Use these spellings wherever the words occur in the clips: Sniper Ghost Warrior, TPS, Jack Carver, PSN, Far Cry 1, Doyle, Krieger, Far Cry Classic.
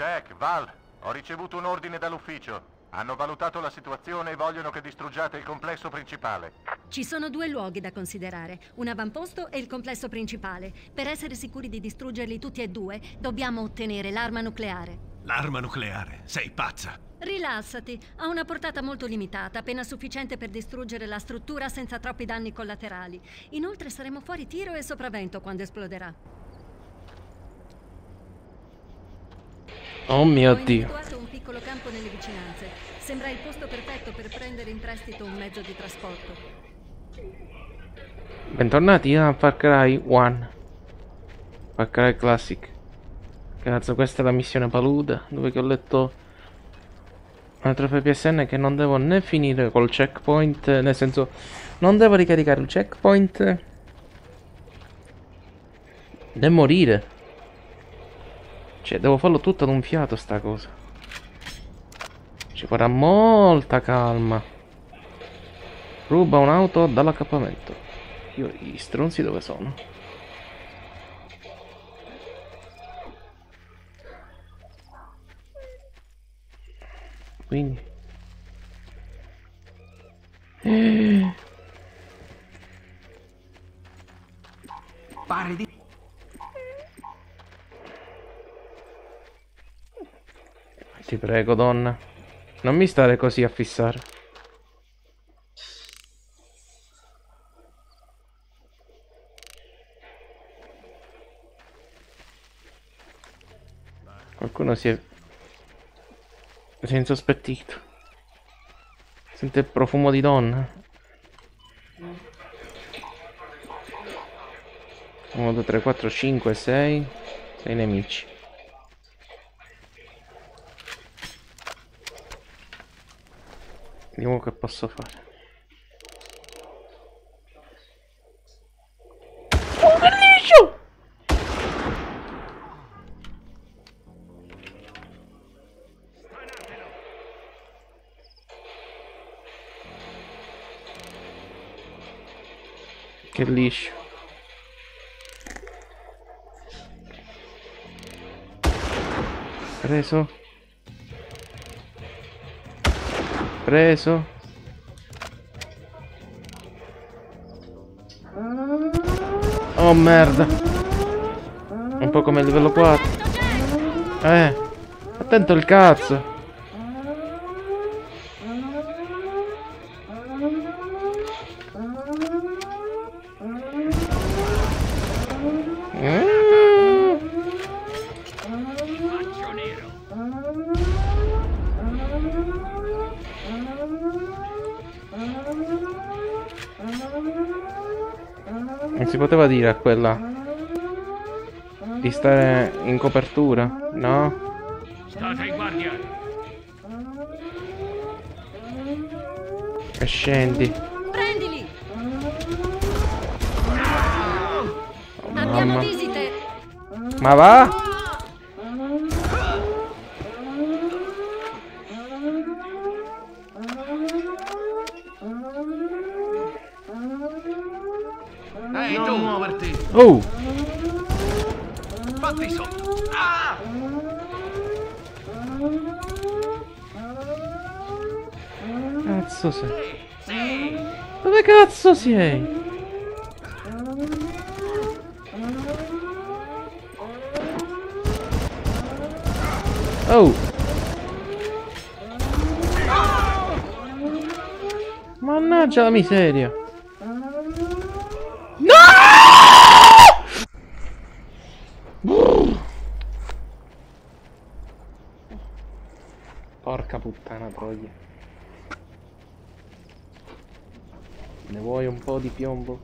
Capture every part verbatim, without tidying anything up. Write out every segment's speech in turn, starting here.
Jack, Val, ho ricevuto un ordine dall'ufficio. Hanno valutato la situazione e vogliono che distruggiate il complesso principale. Ci sono due luoghi da considerare, un avamposto e il complesso principale. Per essere sicuri di distruggerli tutti e due, dobbiamo ottenere l'arma nucleare. L'arma nucleare? Sei pazza! Rilassati, ha una portata molto limitata, appena sufficiente per distruggere la struttura senza troppi danni collaterali. Inoltre saremo fuori tiro e sopravvento quando esploderà. Oh mio Dio! Piccolo campo nelle vicinanze. Sembra il posto perfetto per prendere in prestito un mezzo di trasporto. Bentornati a Far Cry uno. Far Cry Classic. Cazzo, questa è la missione palude, dove che ho letto una trofea P S N che non devo né finire col checkpoint, nel senso non devo ricaricare il checkpoint né morire. Cioè devo farlo tutto ad un fiato sta cosa. Ci vorrà molta calma. Ruba un'auto dall'accappamento. Io gli stronzi dove sono? Quindi eh. Pare di... Ti prego, donna, non mi stare così a fissare. Qualcuno si è... si è insospettito. Sente il profumo di donna. uno, due, tre, quattro, cinque, sei. sei nemici. Vediamo che posso fare. Oh, perdicio! Che liscio. Preso. Preso. Oh merda. Un po' come il livello quattro. Eh, attento il cazzo. Poteva dire a quella di stare in copertura, no? State in guardia. E scendi. Prendili. Oh, abbiamo visite. Ma va? Oh! Fatti sotto! Ah! Cazzo sei? Sì! Dove cazzo sei? Oh! Ah! Mannaggia la miseria! Puttana troia. Ne vuoi un po' di piombo?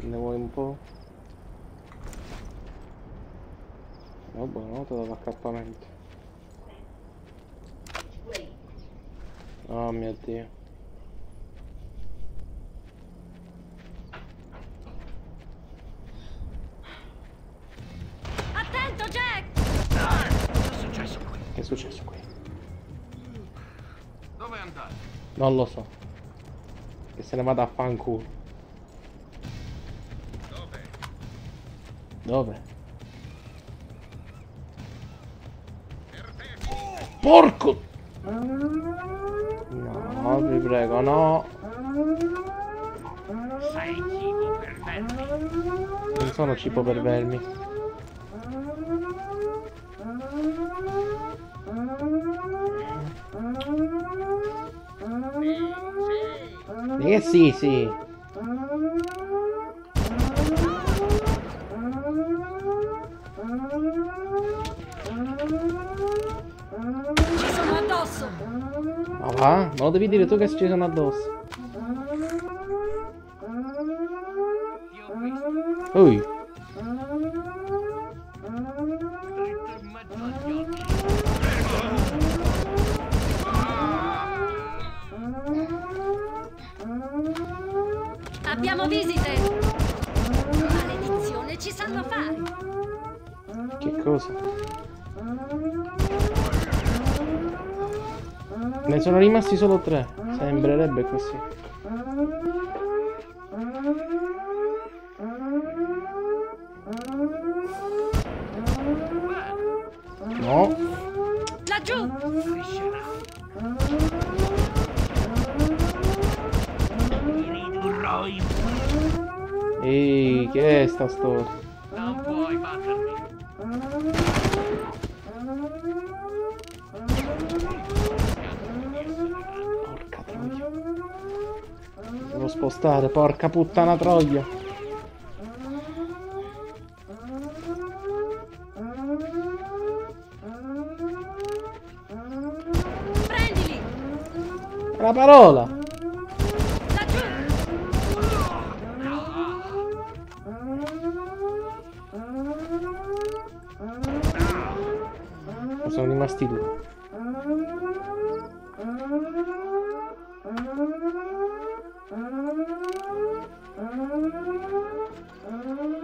Ne vuoi un po'? No, buonanotte dall'accappamento. Oh mio Dio. Che è successo qui? Dove è andato? Non lo so. Che se ne vada a fanculo. Dove? Dove? Porco! No, vi prego, no. Sei cibo per vermi. Non sono cibo per vermi. Eh sì, sì. Ci sono addosso. Ma va? Non lo devi dire tu che ci sono addosso. Ui. Abbiamo visite. Maledizione, ci sanno fare. Che cosa? Ne sono rimasti solo tre. Sembrerebbe così. No. Laggiù. Ehi, che è sta storia? Non puoi battermi. Porca troia. Devo spostare, porca puttana troia. Prendili. La parola. Sono rimasti due.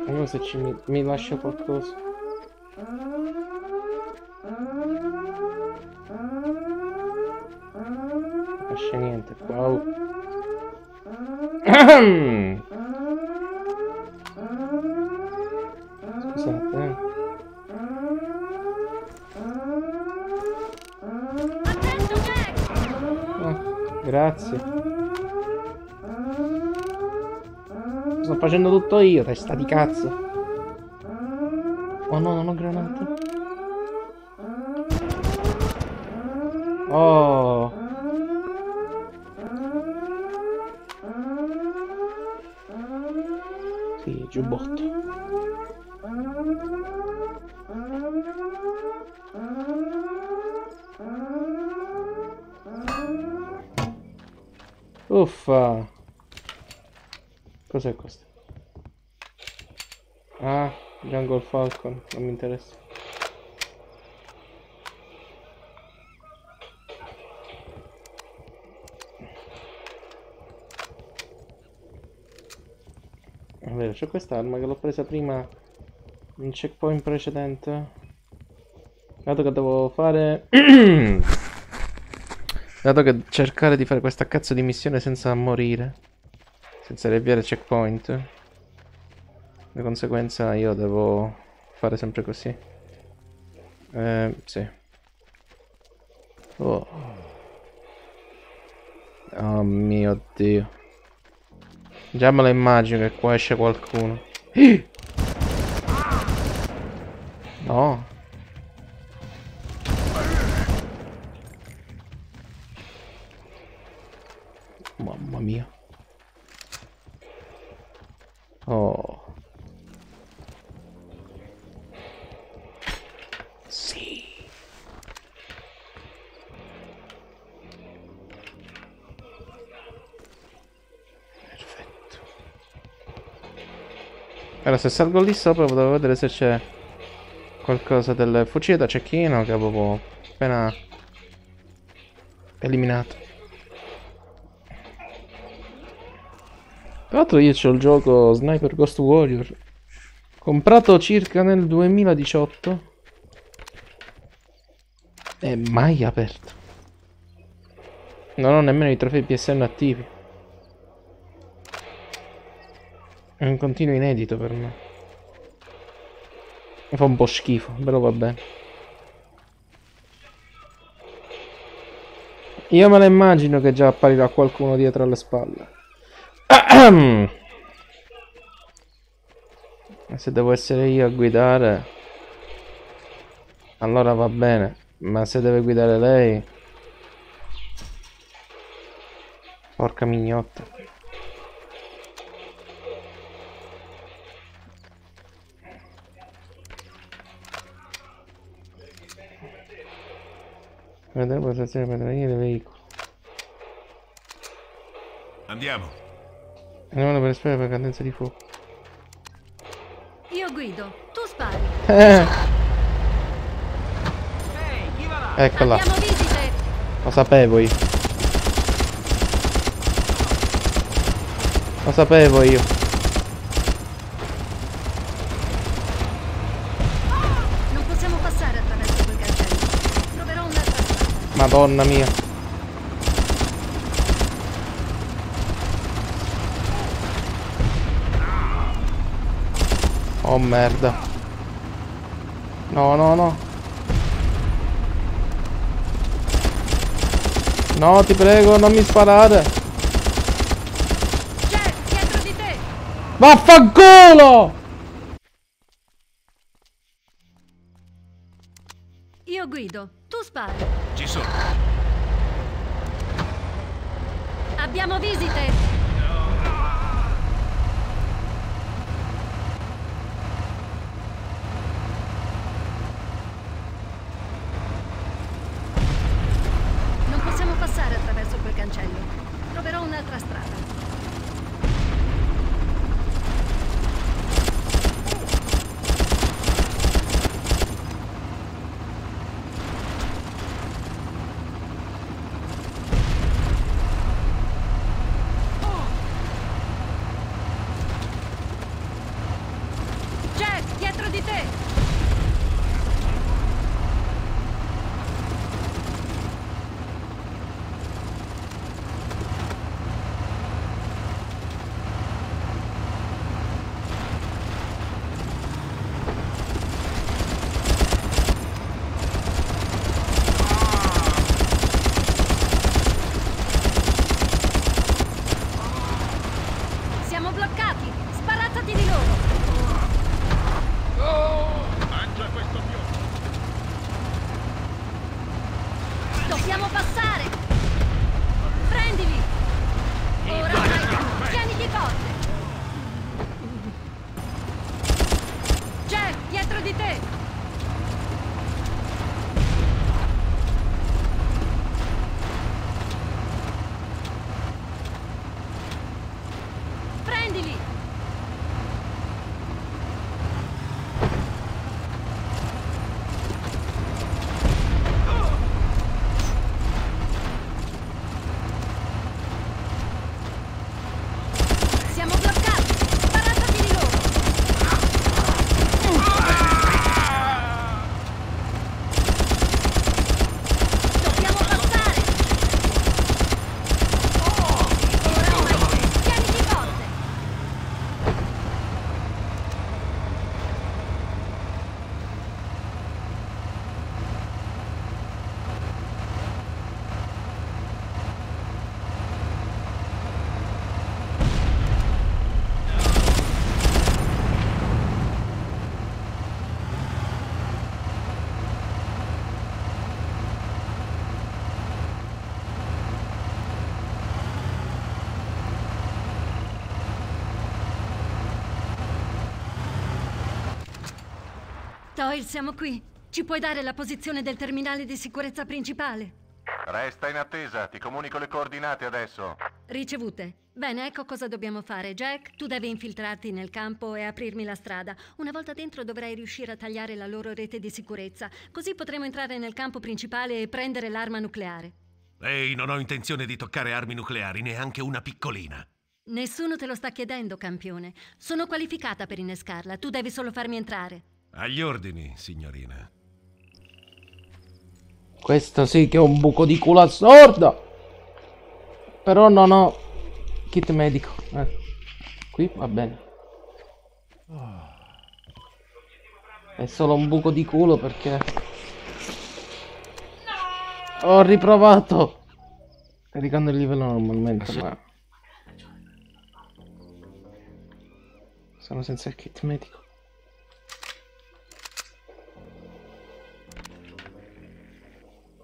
Vediamo se ci mi, mi lascia qualcosa. Non lascia niente qua. Wow. Scusate, eh. Grazie. Sto facendo tutto io, testa di cazzo. Oh no, non ho granate. Oh. Sì, giubbotto. Uffa. Cos'è questo? Ah, Jungle Falcon, non mi interessa. È vero, c'è quest'arma che l'ho presa prima in checkpoint precedente. Dato che devo fare... Dato che cercare di fare questa cazzo di missione senza morire, senza riavviare checkpoint, di conseguenza io devo fare sempre così. Eh, sì. Oh. Oh mio Dio. Già me lo immagino che qua esce qualcuno. No. Mamma mia. Oh. Sì. Perfetto. Allora, se salgo lì sopra potevo vedere se c'è qualcosa del fucile da cecchino che avevo appena eliminato. Tra l'altro io c'ho il gioco Sniper Ghost Warrior, comprato circa nel duemiladiciotto e mai aperto. Non ho nemmeno i trofei P S N attivi. È un continuo inedito per me. Mi fa un po' schifo, però va bene. Io me la immagino che già apparirà qualcuno dietro alle spalle. Se devo essere io a guidare, allora va bene. Ma se deve guidare lei... Porca mignotta. Vediamo la stazione per traire il veicolo. Andiamo. Andiamo per sparare per cadenza di fuoco. Io guido, tu spari. Eh. Hey, eccola. Lo sapevo io. Lo sapevo io. Non possiamo passare attraverso quel cancello. Troverò un'altra strada. Madonna mia. Oh merda. No, no, no. No, ti prego, non mi sparare. Vaffanculo! Io guido, tu spari. Ci sono. Abbiamo visite. Non possiamo passare attraverso quel cancello. Troverò un'altra strada. Doyle, siamo qui. Ci puoi dare la posizione del terminale di sicurezza principale? Resta in attesa, ti comunico le coordinate adesso. Ricevute. Bene, ecco cosa dobbiamo fare. Jack, tu devi infiltrarti nel campo e aprirmi la strada. Una volta dentro dovrai riuscire a tagliare la loro rete di sicurezza, così potremo entrare nel campo principale e prendere l'arma nucleare. Ehi, non ho intenzione di toccare armi nucleari, neanche una piccolina. Nessuno te lo sta chiedendo, campione. Sono qualificata per innescarla, tu devi solo farmi entrare. Agli ordini, signorina. Questo sì che è un buco di culo a sorda. Però non ho kit medico. Eh. Qui va bene. È solo un buco di culo perché ho riprovato caricando il livello normalmente, ma sono senza il kit medico.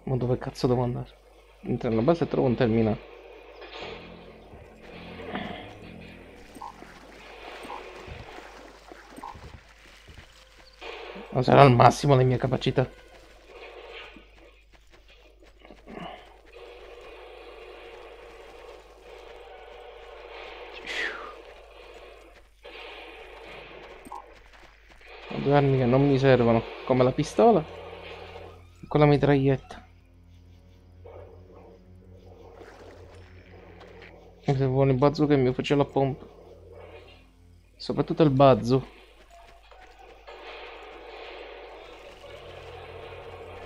Ma dove cazzo devo andare? Entro nella base e trovo un terminale. Non sarà al massimo le mie capacità. Ho due armi che non mi servono, come la pistola e con la mitraglietta. Mi servono il bazooka e mi faceva la pompa. Soprattutto il bazzo.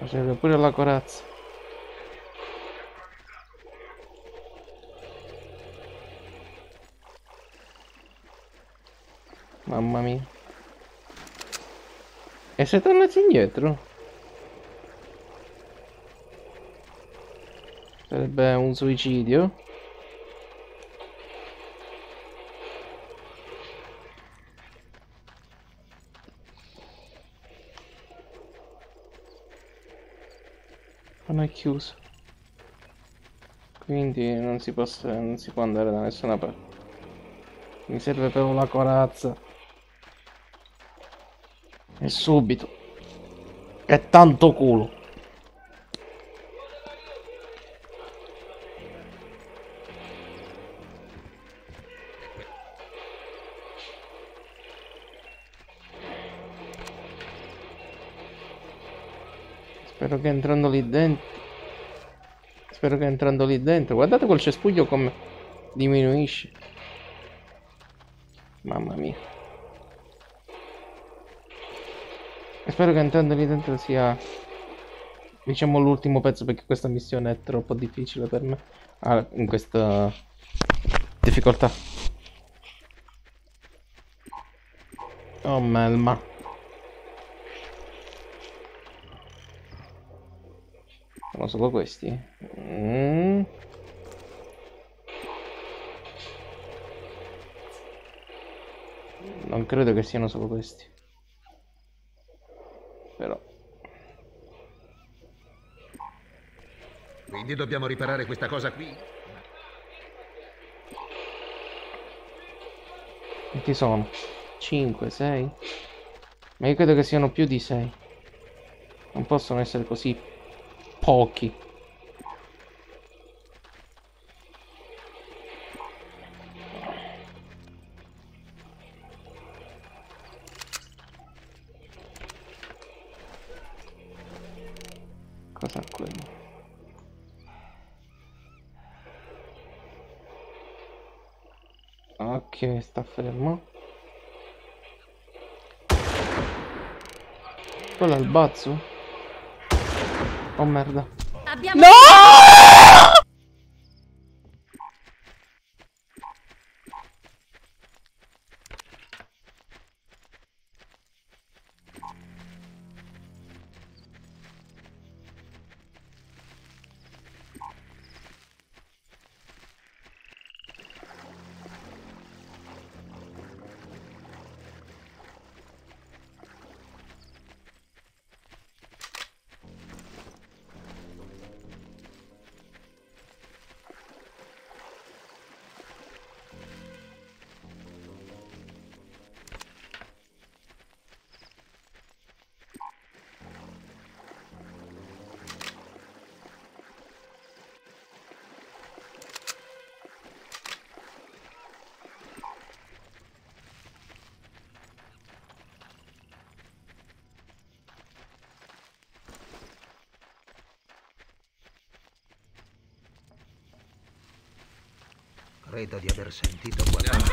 Faceva pure la corazza. Mamma mia. E sei tornati indietro? Sarebbe un suicidio. Non è chiuso, quindi non si, possa, non si può andare da nessuna parte. Mi serve però la corazza e subito, che tanto culo. Spero che entrando lì dentro. Spero che entrando lì dentro. Guardate quel cespuglio come diminuisce. Mamma mia. E spero che entrando lì dentro sia, diciamo, l'ultimo pezzo, perché questa missione è troppo difficile per me. Ah, in questa difficoltà. Oh melma. Sono solo questi. Mm. Non credo che siano solo questi. Però. Quindi dobbiamo riparare questa cosa qui. Quanti sono? cinque, sei? Ma io credo che siano più di sei. Non possono essere così pochi. Cosa è quello? Ok, sta fermo. Quello è il bazzo? Oh merda. Abbiamo... No! Credo di aver sentito qualcosa.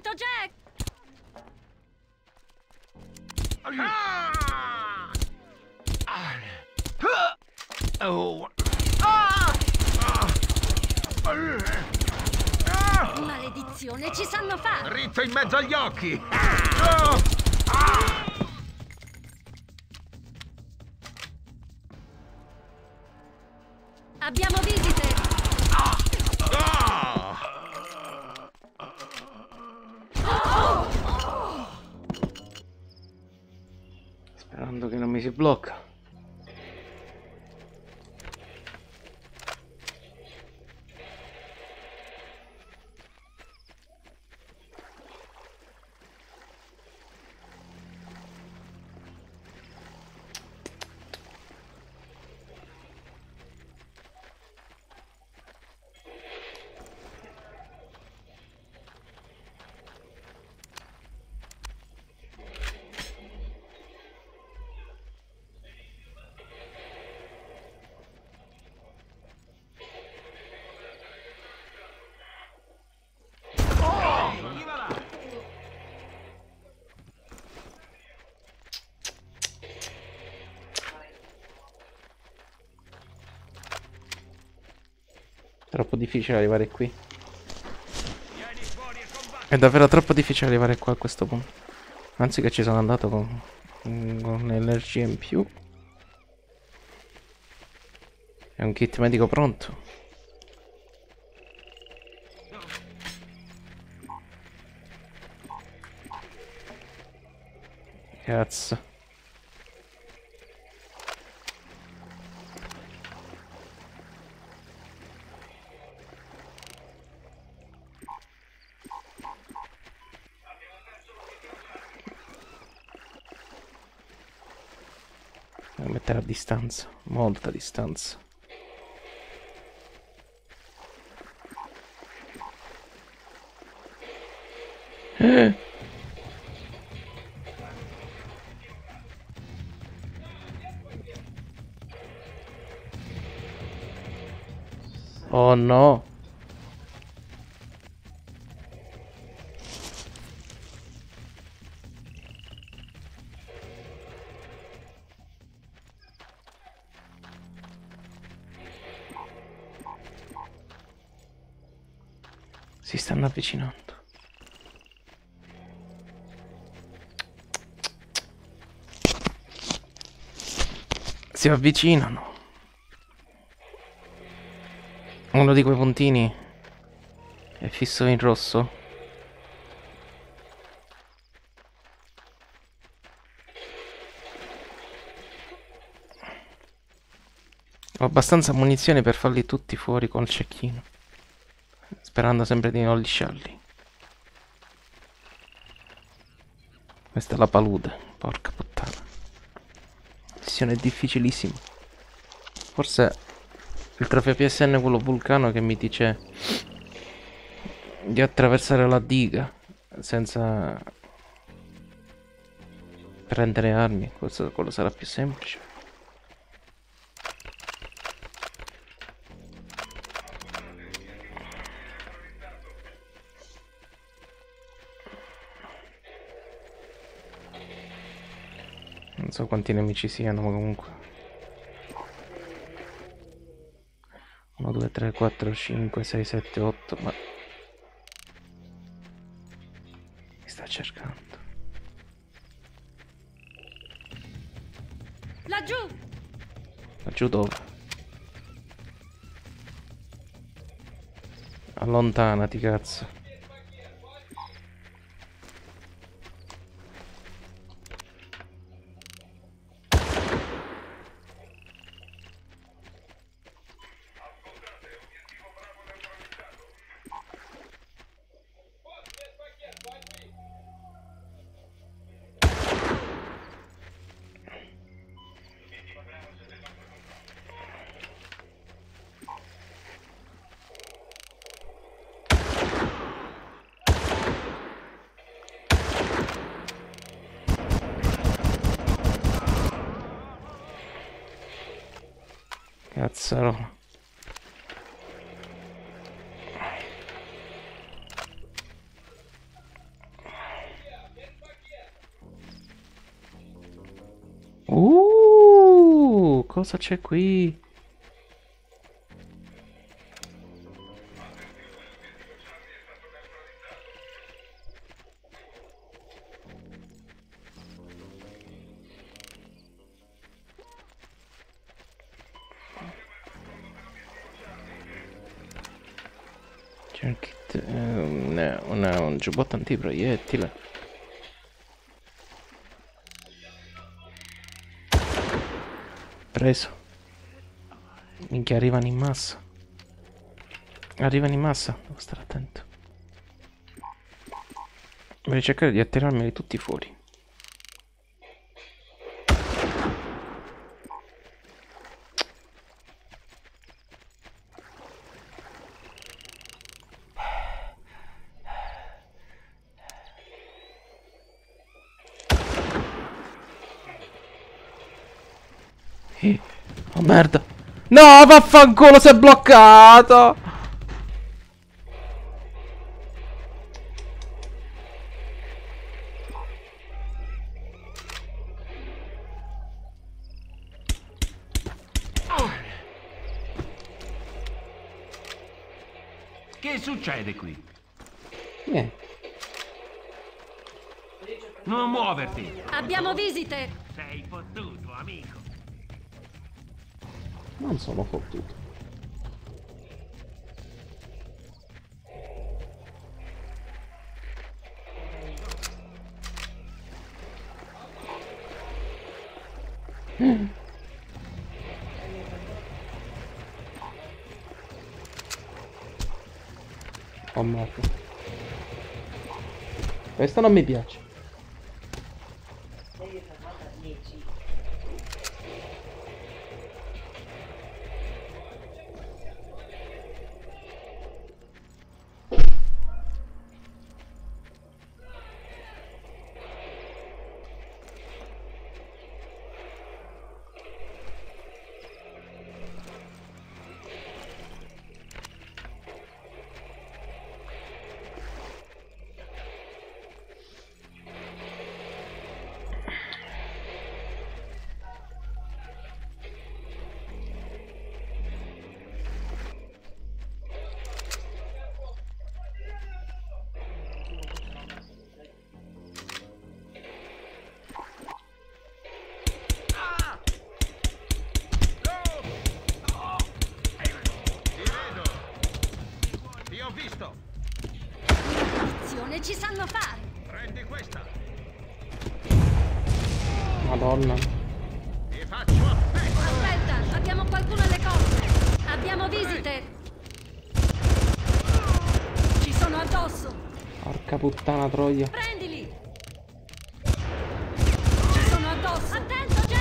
Attento, Jack! Ah! Oh. Ah! Ah! Maledizione, ci sanno fare! Dritto in mezzo agli occhi! Ah! Oh! Ah! Abbiamo visite! Ah! Ah! Sperando che non mi si blocca. Troppo difficile arrivare qui. È davvero troppo difficile arrivare qua a questo punto. Anzi che ci sono andato con, con energia in più. È un kit medico pronto. Cazzo. Mettere a distanza, molta distanza. Eh. Oh no. Si stanno avvicinando. Si avvicinano. Uno di quei puntini è fisso in rosso. Ho abbastanza munizioni per farli tutti fuori col cecchino. Sperando sempre di non lisciarli. Questa è la palude. Porca puttana. La missione è difficilissima. Forse il trofeo P S N è quello vulcano che mi dice di attraversare la diga senza prendere armi. Questo, quello sarà più semplice. Non so quanti nemici siano, ma comunque uno, due, tre, quattro, cinque, sei, sette, otto. Ma mi sta cercando. Laggiù! Laggiù dove? Allontanati, cazzo. Cazzarola. cosa c'è qui? C'è anche una, una, un giubbotto antiproiettile. Preso. Minchia, arrivano in massa. Arrivano in massa. Devo stare attento. Voglio cercare di attirarmeli tutti fuori. Oh merda. No, vaffanculo, si è bloccato. Oh. Che succede qui? Niente. Non muoverti. Abbiamo visite. Sei fottuto, amico. Non sono fottuto. Mm. Oh merda. Questo non mi piace. Ci sanno fare. Prendi questa. Madonna. Ti faccio a pezzi. Aspetta, abbiamo qualcuno alle corde. Abbiamo visite. Ci sono addosso. Porca puttana troia. Prendili. Ci sono addosso. Attento Jack.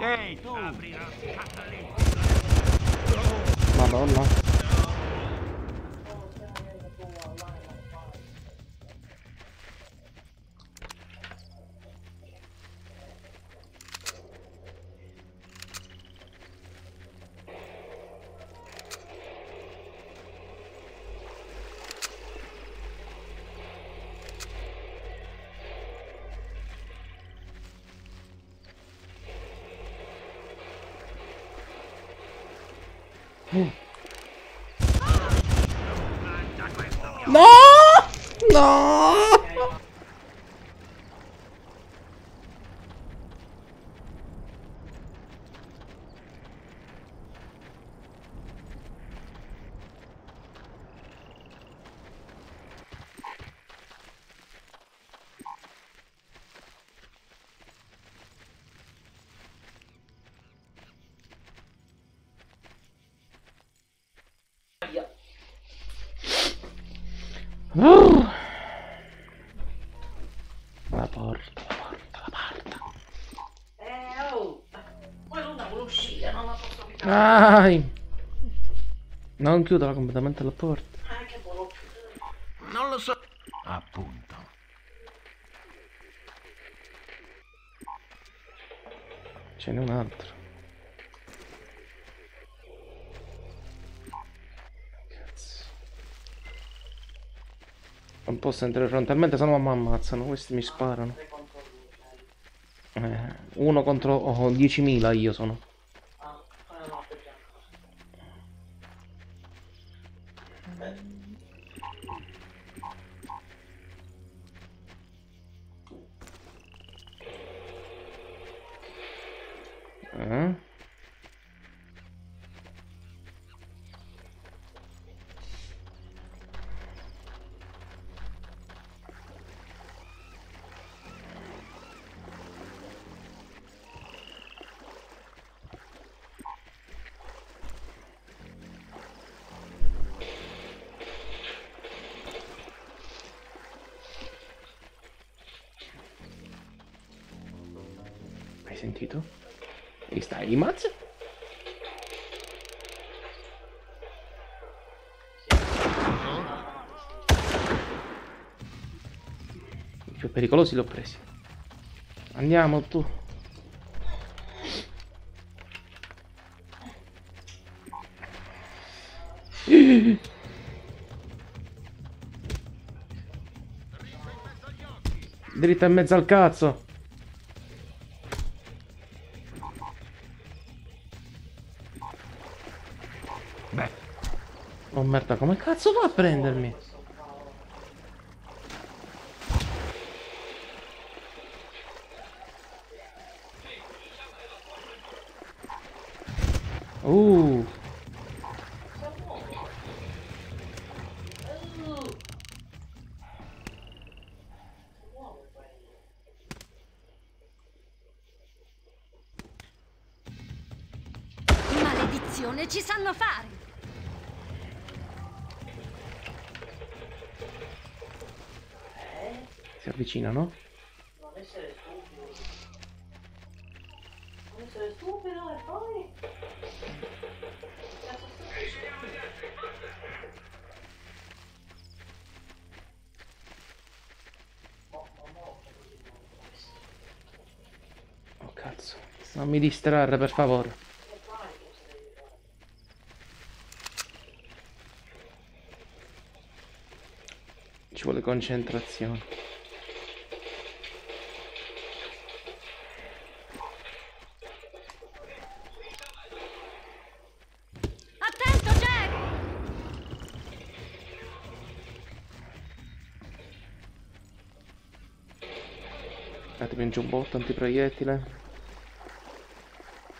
Ehi, tu! Madonna! No! No! Uh. La porta, la porta, la porta. Eh, oh, poi non devo uscire, non la posso chiudere. Non chiudo completamente la porta. Ah, che buono. Non lo so. Appunto. Ce n'è un altro. Non posso entrare frontalmente, sennò mi ammazzano. Questi mi sparano. Eh, uno contro oh, diecimila io sono. Eh? Hai sentito? E stai di mazzo? I più pericolosi li ho presi. Andiamo tu. Dritta in mezzo al cazzo. Oh merda, come cazzo va a prendermi? Uh. Maledizione, ci sanno fare! Si avvicina, no? Non essere stupido. Non essere stupido e poi... Cazzo stupido. Oh cazzo, non mi distrarre per favore. Ci vuole concentrazione. Datemi un giubbotto antiproiettile.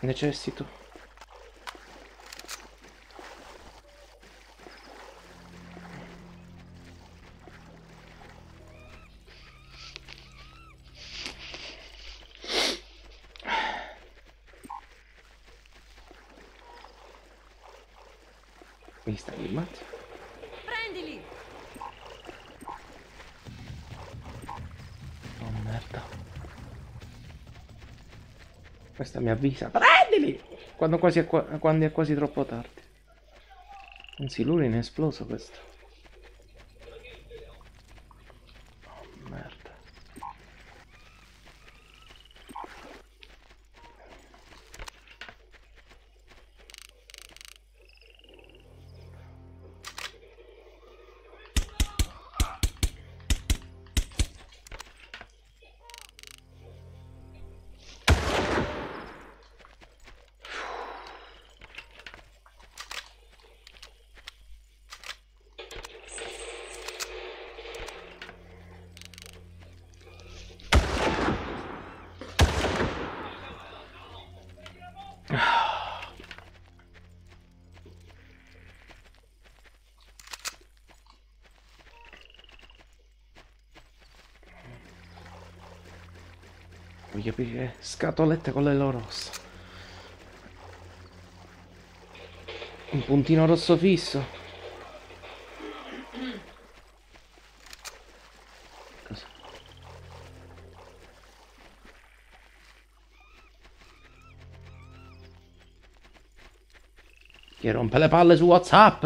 Necessito. Mi stai filmando? Prendili! Oh merda. Questa mi avvisa. Prendili! Quando, quasi è, qua quando è quasi troppo tardi. Anzi, l'urine è esploso questo. Oh, merda. Voglio aprire scatolette con l'elo rosso. Un puntino rosso fisso. Cosa? Chi rompe le palle su WhatsApp?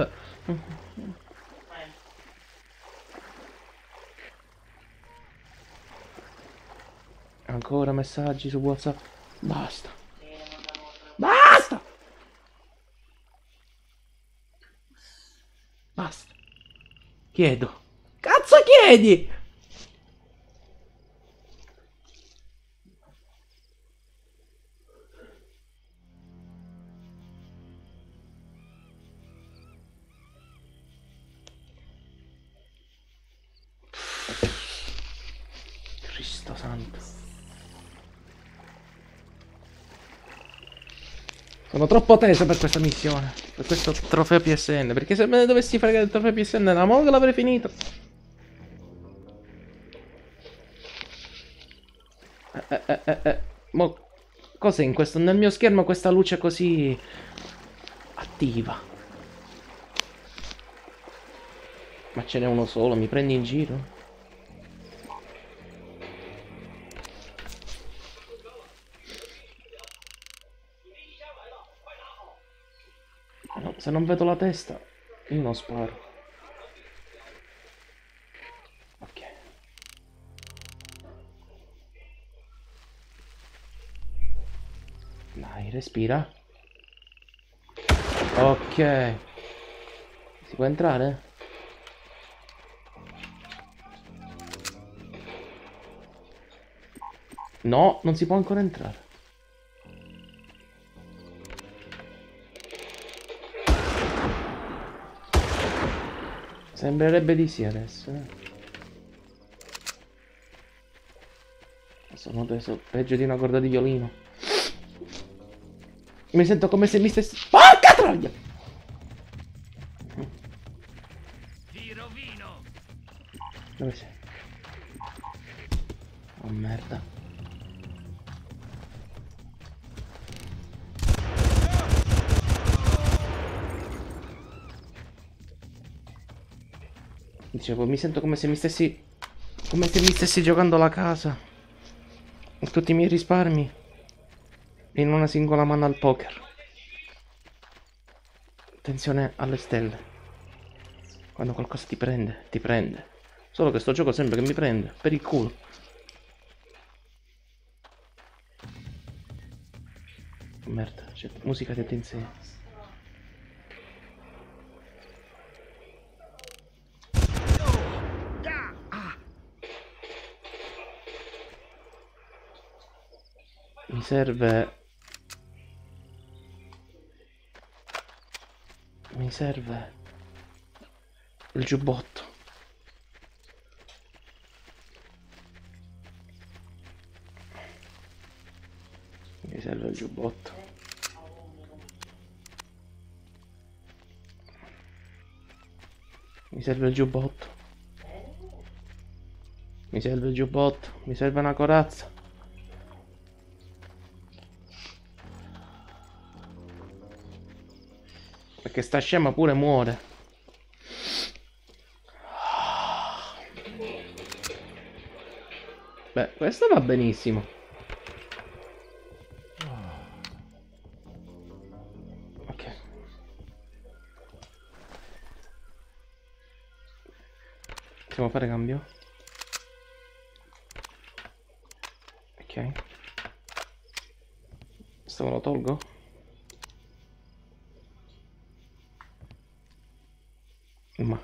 Ancora messaggi su WhatsApp. Basta. Basta. Basta. Chiedo. Cazzo chiedo. vedi? Cristo santo. Sono troppo teso per questa missione, per questo trofeo P S N, perché se me ne dovessi fregare il trofeo P S N la moglie l'avrei finito. Eh, eh, eh, eh. Ma cos'è in questo? Nel mio schermo questa luce così attiva. Ma ce n'è uno solo, mi prendi in giro? Se non vedo la testa, io non sparo. Ok. Dai, respira. Ok. Si può entrare? No, non si può ancora entrare. Sembrerebbe di sì adesso. Eh? Sono teso peggio di una corda di violino. Mi sento come se mi stessi... Porca troia! Ti rovino! Dove sei? Oh merda. Dicevo, mi sento come se mi stessi come se mi stessi giocando la casa e tutti i miei risparmi in una singola mano al poker. Attenzione alle stelle. Quando qualcosa ti prende, ti prende. Solo che sto gioco sembra che mi prende per il culo. Merda, c'è musica di attenzione. Mi serve... Mi serve... il giubbotto. Mi serve il giubbotto. Mi serve il giubbotto. Mi serve il giubbotto. Mi serve una corazza. Perché sta scema pure muore. Beh, questo va benissimo. Ok. Possiamo fare cambio? Ok. Questo me lo tolgo? Ma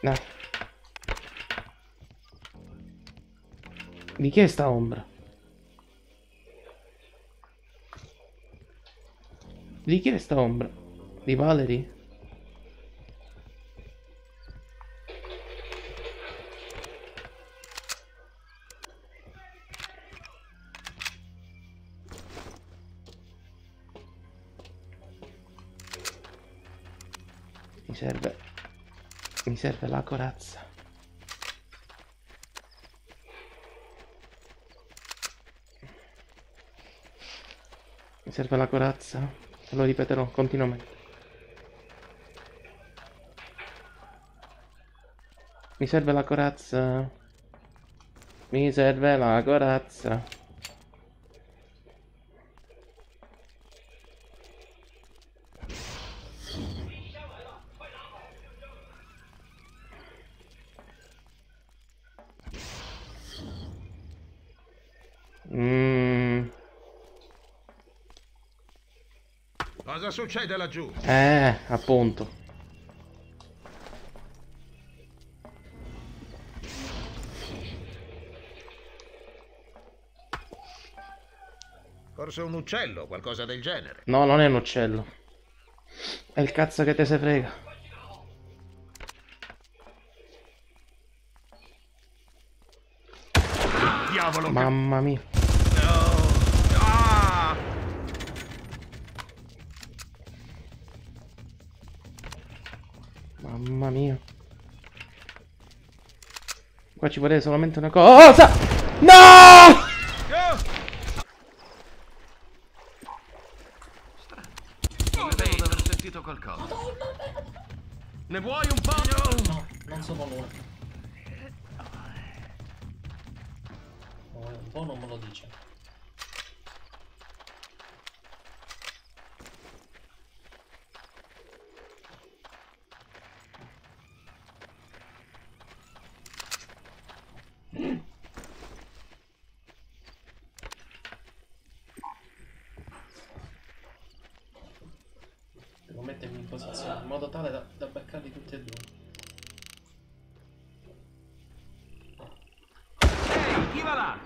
dai. Di chi è sta ombra? Di chi è sta ombra? Di Valerie? Mi serve... Mi serve la corazza. Mi serve la corazza. Lo ripeterò continuamente. Mi serve la corazza. Mi serve la corazza. Cosa succede laggiù? Eh, appunto. Forse un uccello, qualcosa del genere. No, non è un uccello. È il cazzo che te se frega. Diavolo! Mamma mia. No. Ah! Mamma mia. Qua ci vorrei solamente una cosa. No! Qualcosa. Ne vuoi un po'? No, non so valore. Un po' non me lo dice. In modo tale da, da beccarli tutti e due. Ehi, chi va là?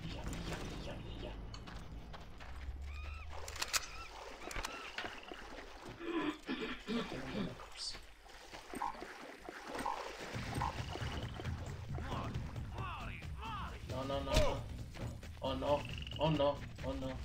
Via, via, via, via. No, no, no, no. Oh no, oh no, oh no.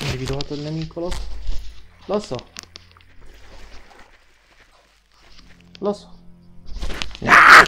Individuato il nemico, lo so. Lo so. Lo so. Ah!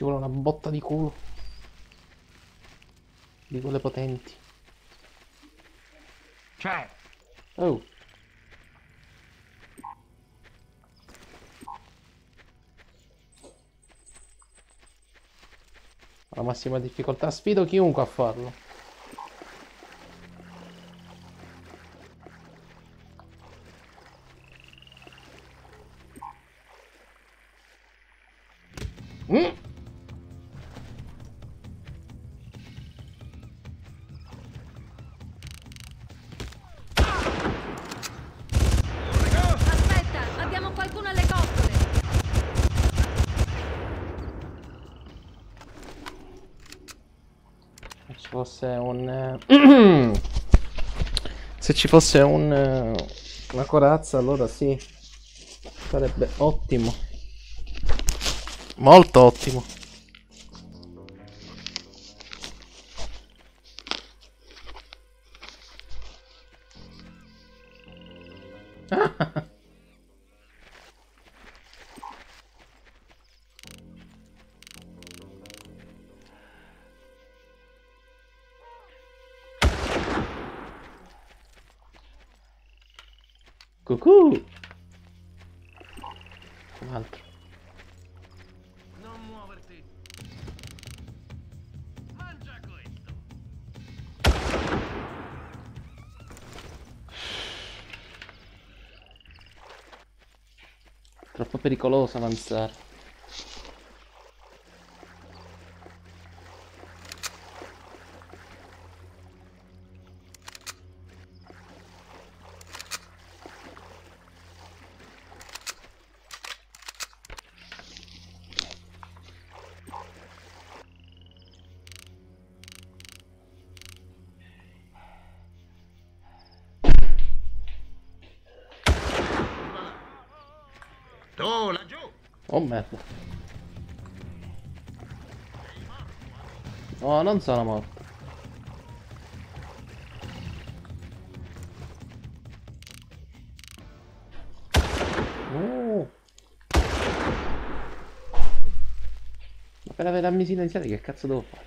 Ci vuole una botta di culo. Di quelle potenti. C'è! Oh! Alla massima difficoltà sfido chiunque a farlo. Mm. Fosse un eh, se ci fosse un eh, una corazza, allora sì, sarebbe ottimo, molto ottimo. Ah. Cucù! Un altro. Non muoverti. Mangia questo. Troppo pericoloso avanzare. Tu, laggiù! Oh merda. No, non sono morto. Oh. Ma per avermi silenziato che cazzo devo fare?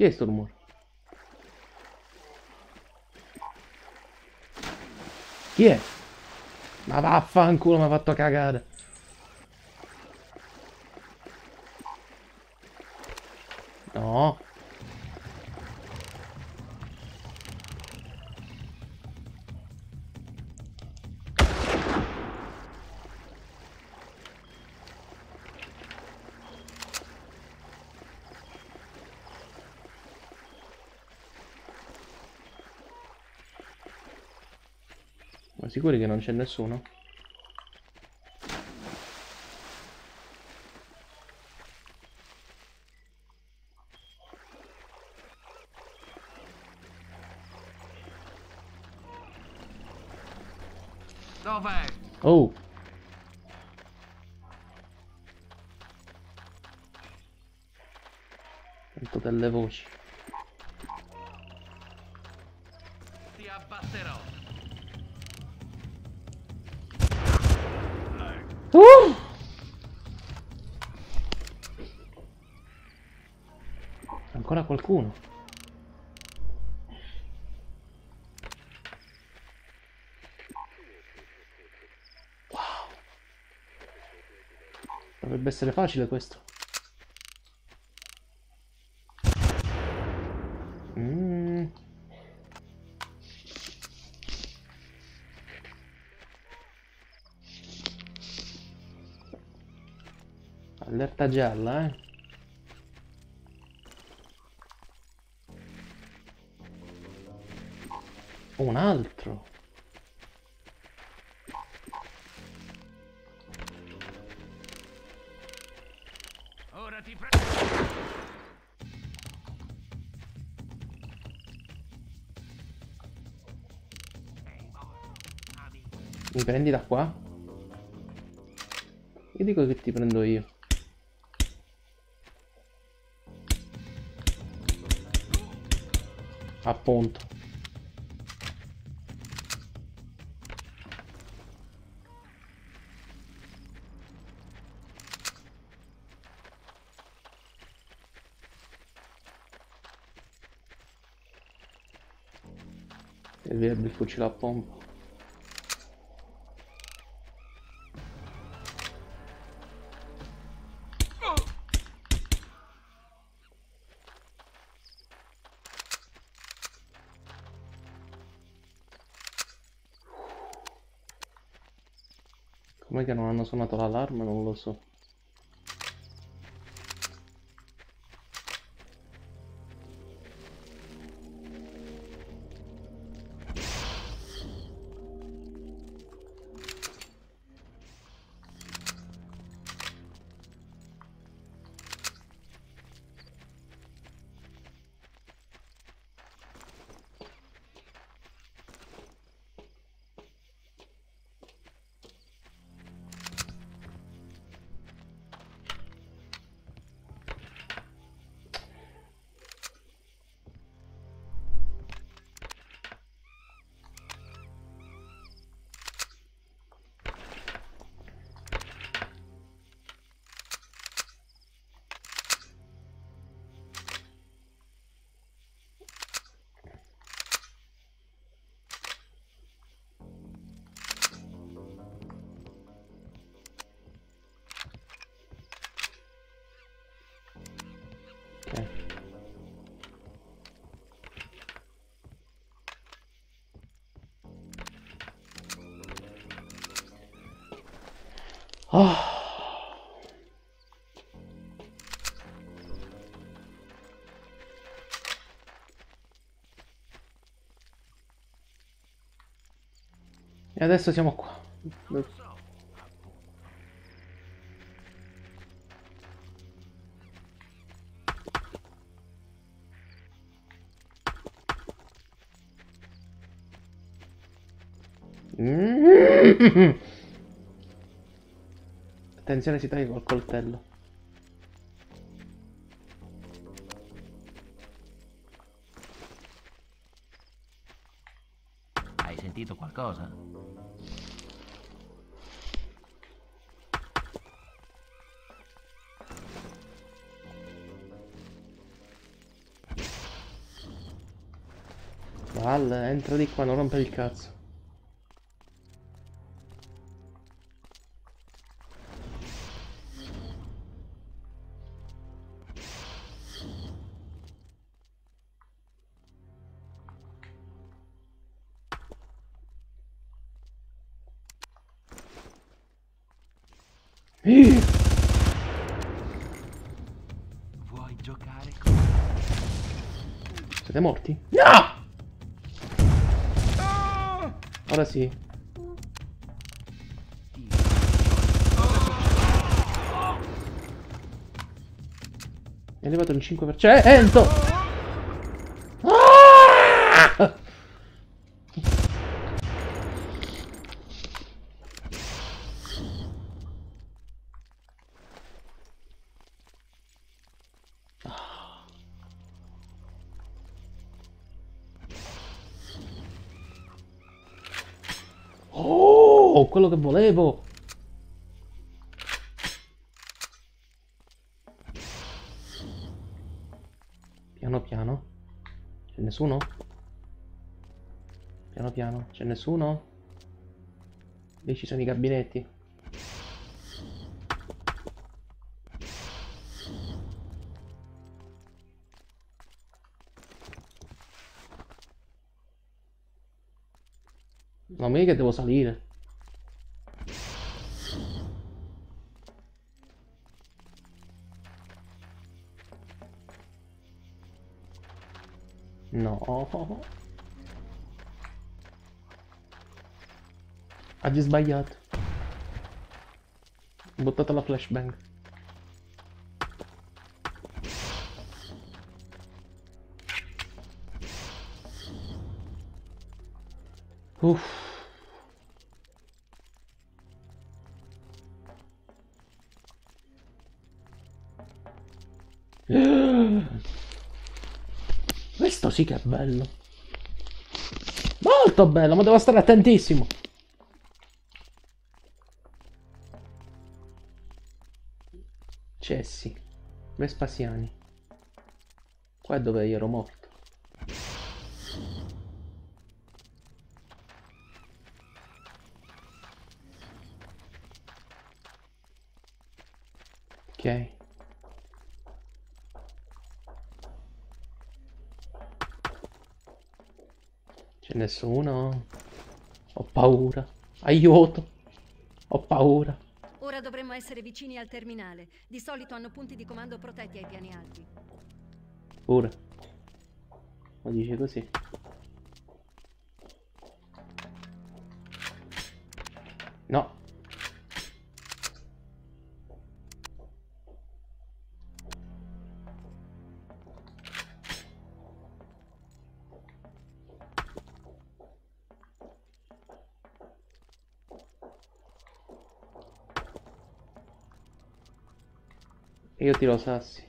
Che è sto rumore? Chi è? Ma vaffanculo, mi ha fatto cagare. No. Ma sicuri che non c'è nessuno? Dov'è? Oh! Sento delle voci. Ti abbatterò. Uh! Ancora qualcuno. Wow. Dovrebbe essere facile questo. Mm. Allerta gialla, eh. Un altro. Ora ti prendo. Mi prendi da qua? Io dico che ti prendo io. Appunto. E via il fucile a pompa. Com'è che non hanno suonato l'allarme? Non lo so. Oh. adesso siamo qua. Mm-hmm. Attenzione, si taglia col coltello. Hai sentito qualcosa? Valle, entra di qua, non rompere il cazzo. Vuoi giocare con... Siete morti? No! Ora sì. È arrivato un cinque per cento. Ah! Oh, quello che volevo! Piano piano. C'è nessuno? Piano piano. C'è nessuno? Lì ci sono i gabinetti. Non mi dica che devo salire. No. Oggi sbagliato. Ho buttato la flashbang. Uff. Questo sì che è bello. Molto bello, ma devo stare attentissimo. Cessi. Vespasiani. Qua è dove io ero morto. Ok. C'è nessuno? Ho paura. Aiuto! Ho paura. Ora dovremmo essere vicini al terminale. Di solito hanno punti di comando protetti ai piani alti. Pure. Ma dice così. No. Io tiro sassi.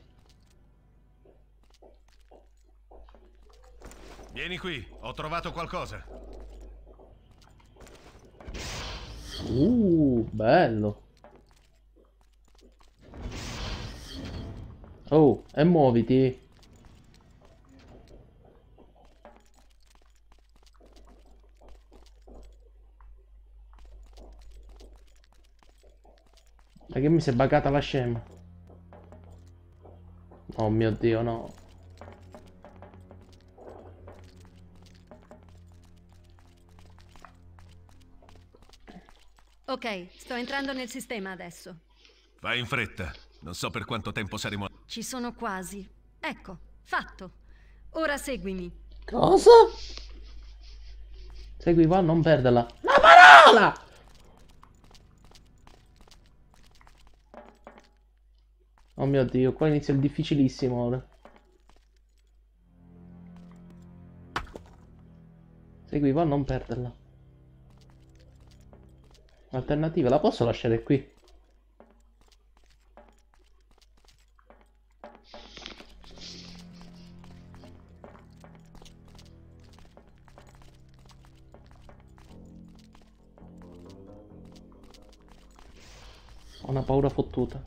Vieni qui, ho trovato qualcosa. Uh, bello. Oh, e muoviti. Ma che mi si è buggata la scema. Oh mio Dio, no. Ok, sto entrando nel sistema adesso. Vai in fretta. Non so per quanto tempo saremo... Ci sono quasi. Ecco, fatto. Ora seguimi. Cosa? Segui qua, non perderla. No! ¡Para, parala! Oh mio Dio, qua inizia il difficilissimo ora. Segui, va a non perderla. Alternativa, la posso lasciare qui? Ho una paura fottuta.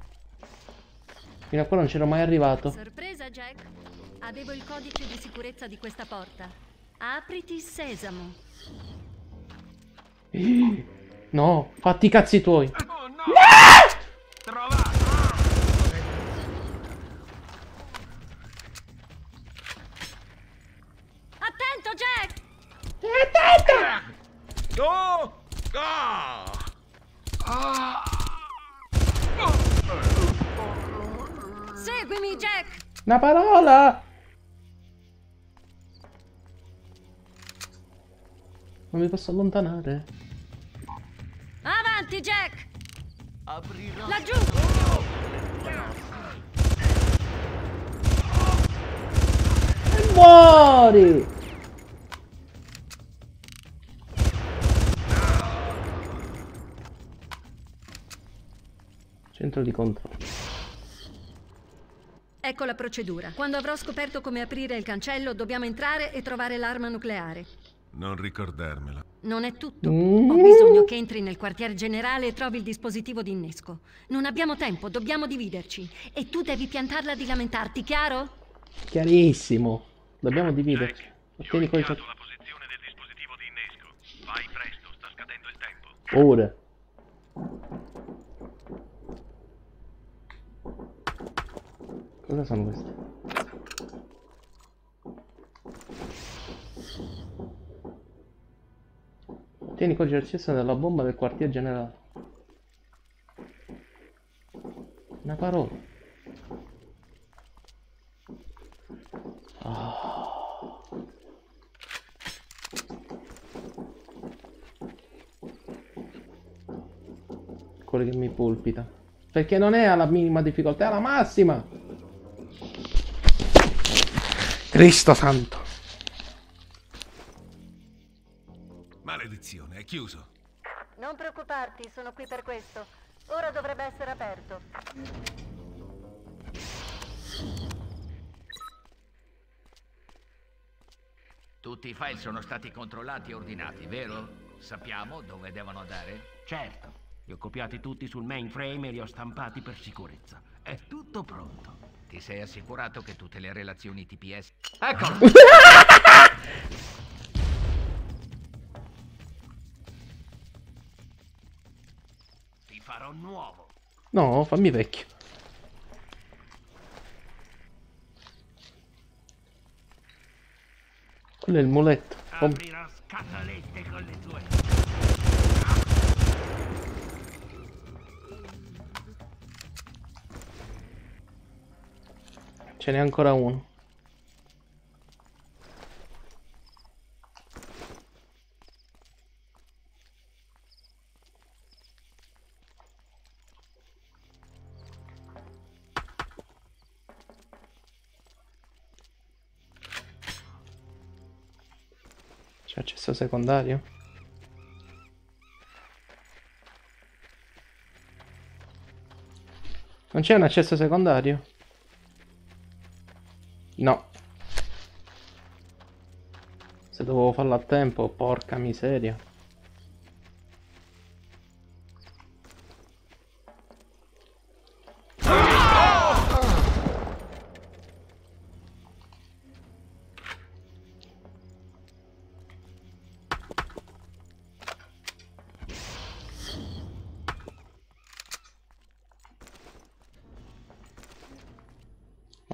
Fino a qua non c'ero mai arrivato. Sorpresa, Jack. Avevo il codice di sicurezza di questa porta. Apriti, sesamo. No, fatti i cazzi tuoi. Oh, no. No! Trovato. Attento, Jack. Attento. Oh! Ah! Ah! Seguimi, Jack! Una parola! Non mi posso allontanare. Avanti, Jack! Aprirò. Laggiù! Oh! E muori! Centro di controllo. Ecco la procedura. Quando avrò scoperto come aprire il cancello, dobbiamo entrare e trovare l'arma nucleare. Non ricordarmela. Non è tutto. Ho bisogno che entri nel quartier generale e trovi il dispositivo di innesco. Non abbiamo tempo, dobbiamo dividerci. E tu devi piantarla di lamentarti, chiaro? Chiarissimo. Dobbiamo dividerci. Jack, ho indicato la posizione del dispositivo di innesco. Vai presto, sta scadendo il tempo. Ora. Cosa sono queste? Tieni codice d'accesso della bomba del quartier generale. Una parola. Oh. Quello che mi pulpita. Perché non è alla minima difficoltà, è alla massima! Cristo santo. Maledizione, è chiuso. Non preoccuparti, sono qui per questo. Ora dovrebbe essere aperto. Tutti i file sono stati controllati e ordinati, vero? Sappiamo dove devono andare? Certo, li ho copiati tutti sul mainframe e li ho stampati per sicurezza. È tutto pronto. Ti sei assicurato che tutte le relazioni T P S... Eccolo! Ti farò nuovo! No, fammi vecchio. Quello è il muletto. Aprirò scatolette con le tue... Ce n'è ancora uno. C'è accesso secondario? Non c'è un accesso secondario? No. Se dovevo farlo a tempo, porca miseria.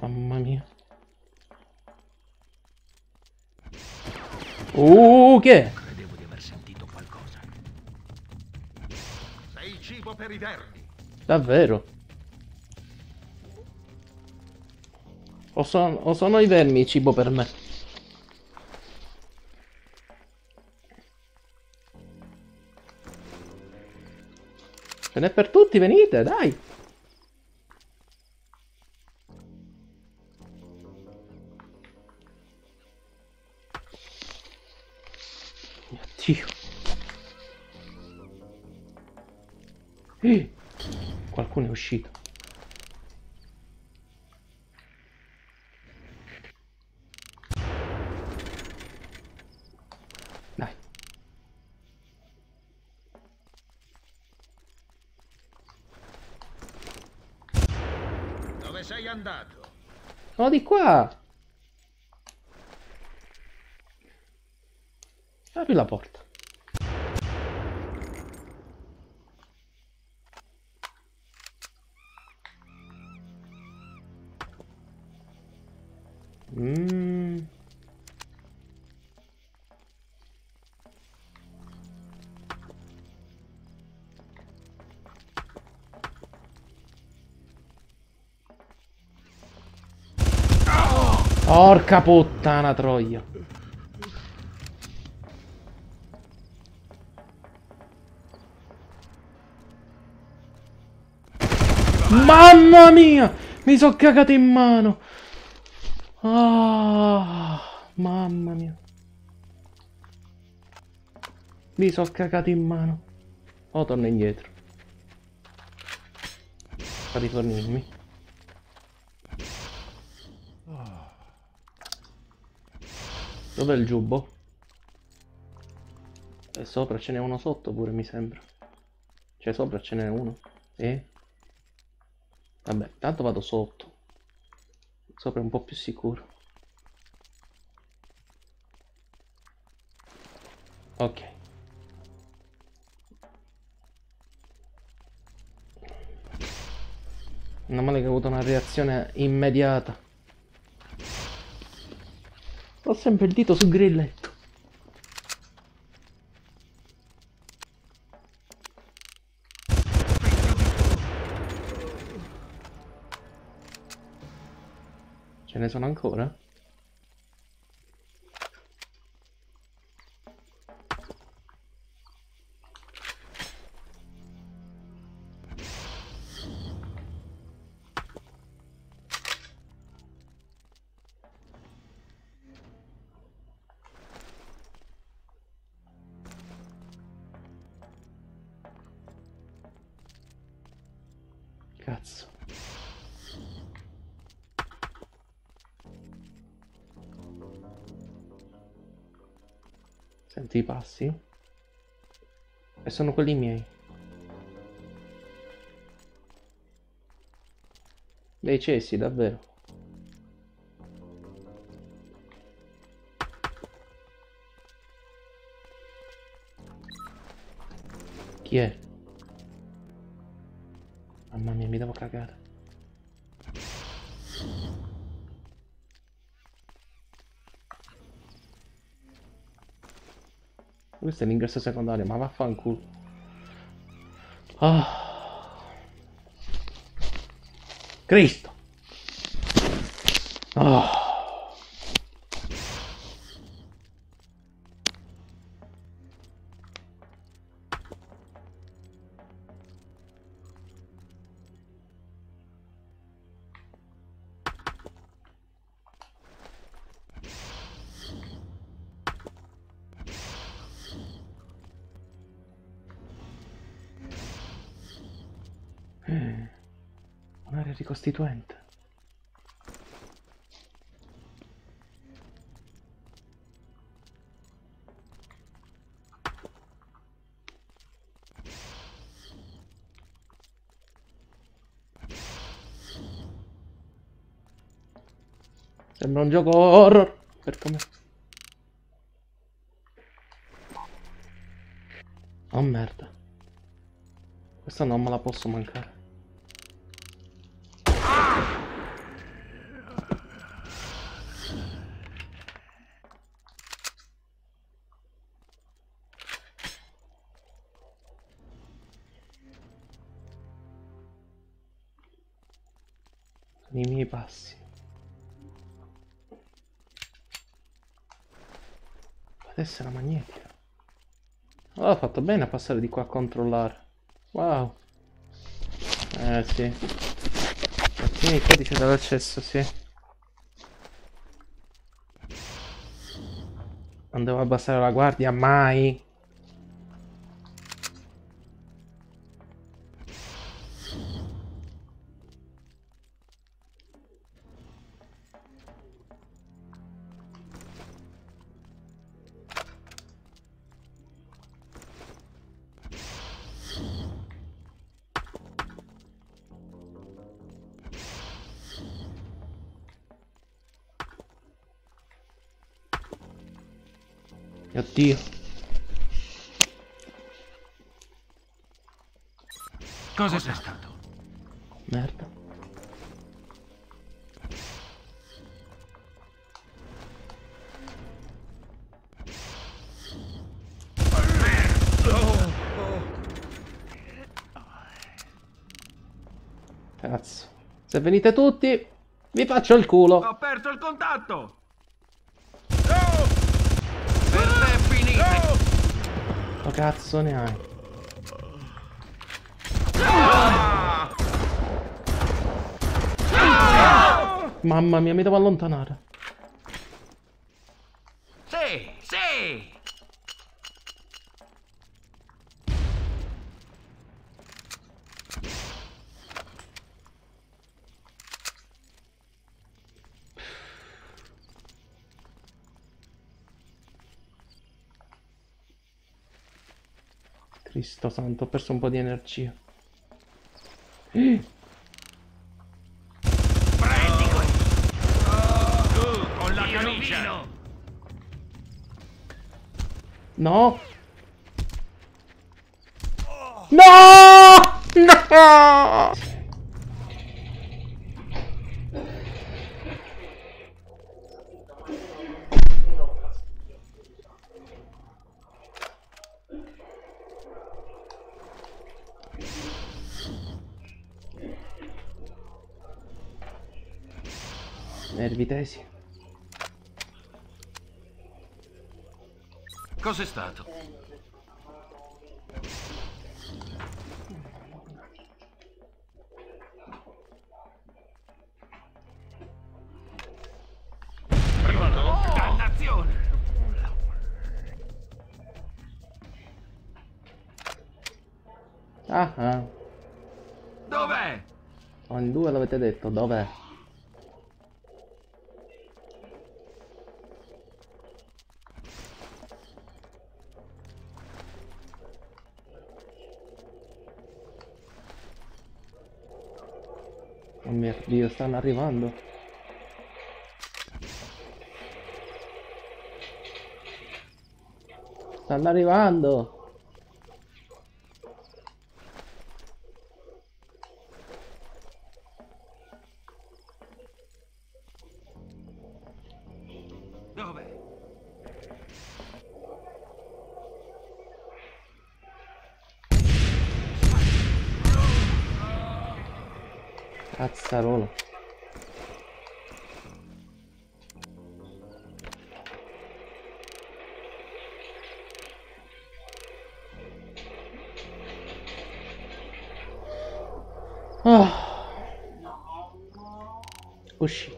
Mamma mia. Uh, che? Credevo di aver sentito qualcosa. Sei cibo per i vermi. Davvero? O sono, o sono i vermi cibo per me? Ce n'è per tutti, venite, dai! Mio Dio! Eh, qualcuno è uscito. Andato. No, di qua. Apri la porta. Mm. Porca puttana troia. Mamma mia, mi sono cagato in mano. Oh, mamma mia, mi sono cagato in mano. Oh, torno indietro. Per ritornarmi. Dov'è il giubbo? E sopra ce n'è uno sotto pure, mi sembra. Cioè sopra ce n'è uno. Sì? Vabbè, tanto vado sotto. Sopra è un po' più sicuro. Ok. Non male che ho avuto una reazione immediata. Ho sempre il dito sul grilletto. Ce ne sono ancora? Cazzo. Senti i passi? E sono quelli miei. Dei cessi, davvero. Chi è? Mamma mia, mi devo cagare. Questo è l'ingresso secondario, ma vaffanculo. Ah. Cristo. Ah. Un'area ricostituente. Sembra un gioco horror per come. Oh merda. Questa non me la posso mancare. I miei passi. Adesso è la magnetica. Oh, ho fatto bene a passare di qua a controllare. Wow. Eh sì. Ottieni il codice dall'accesso, sì. Non devo abbassare la guardia mai. Oddio. Cosa sei stato? Merda. Cazzo. Se venite tutti, vi faccio il culo. Ho perso il contatto. Ma cazzo ne hai? Ah! Ah! Mamma mia, mi devo allontanare. Sì, sì. Cristo santo, ho perso un po' di energia. Prendi quello! Con la camicia! No! No! No! Nervi tesi. Cos'è stato? Arrivato? Oh! Dannazione! Ah ah. Dov'è? Ogni due l'avete detto, dov'è? Oh mio Dio, stanno arrivando. Stanno arrivando. Dove? Cazzarola. Oh. Usci.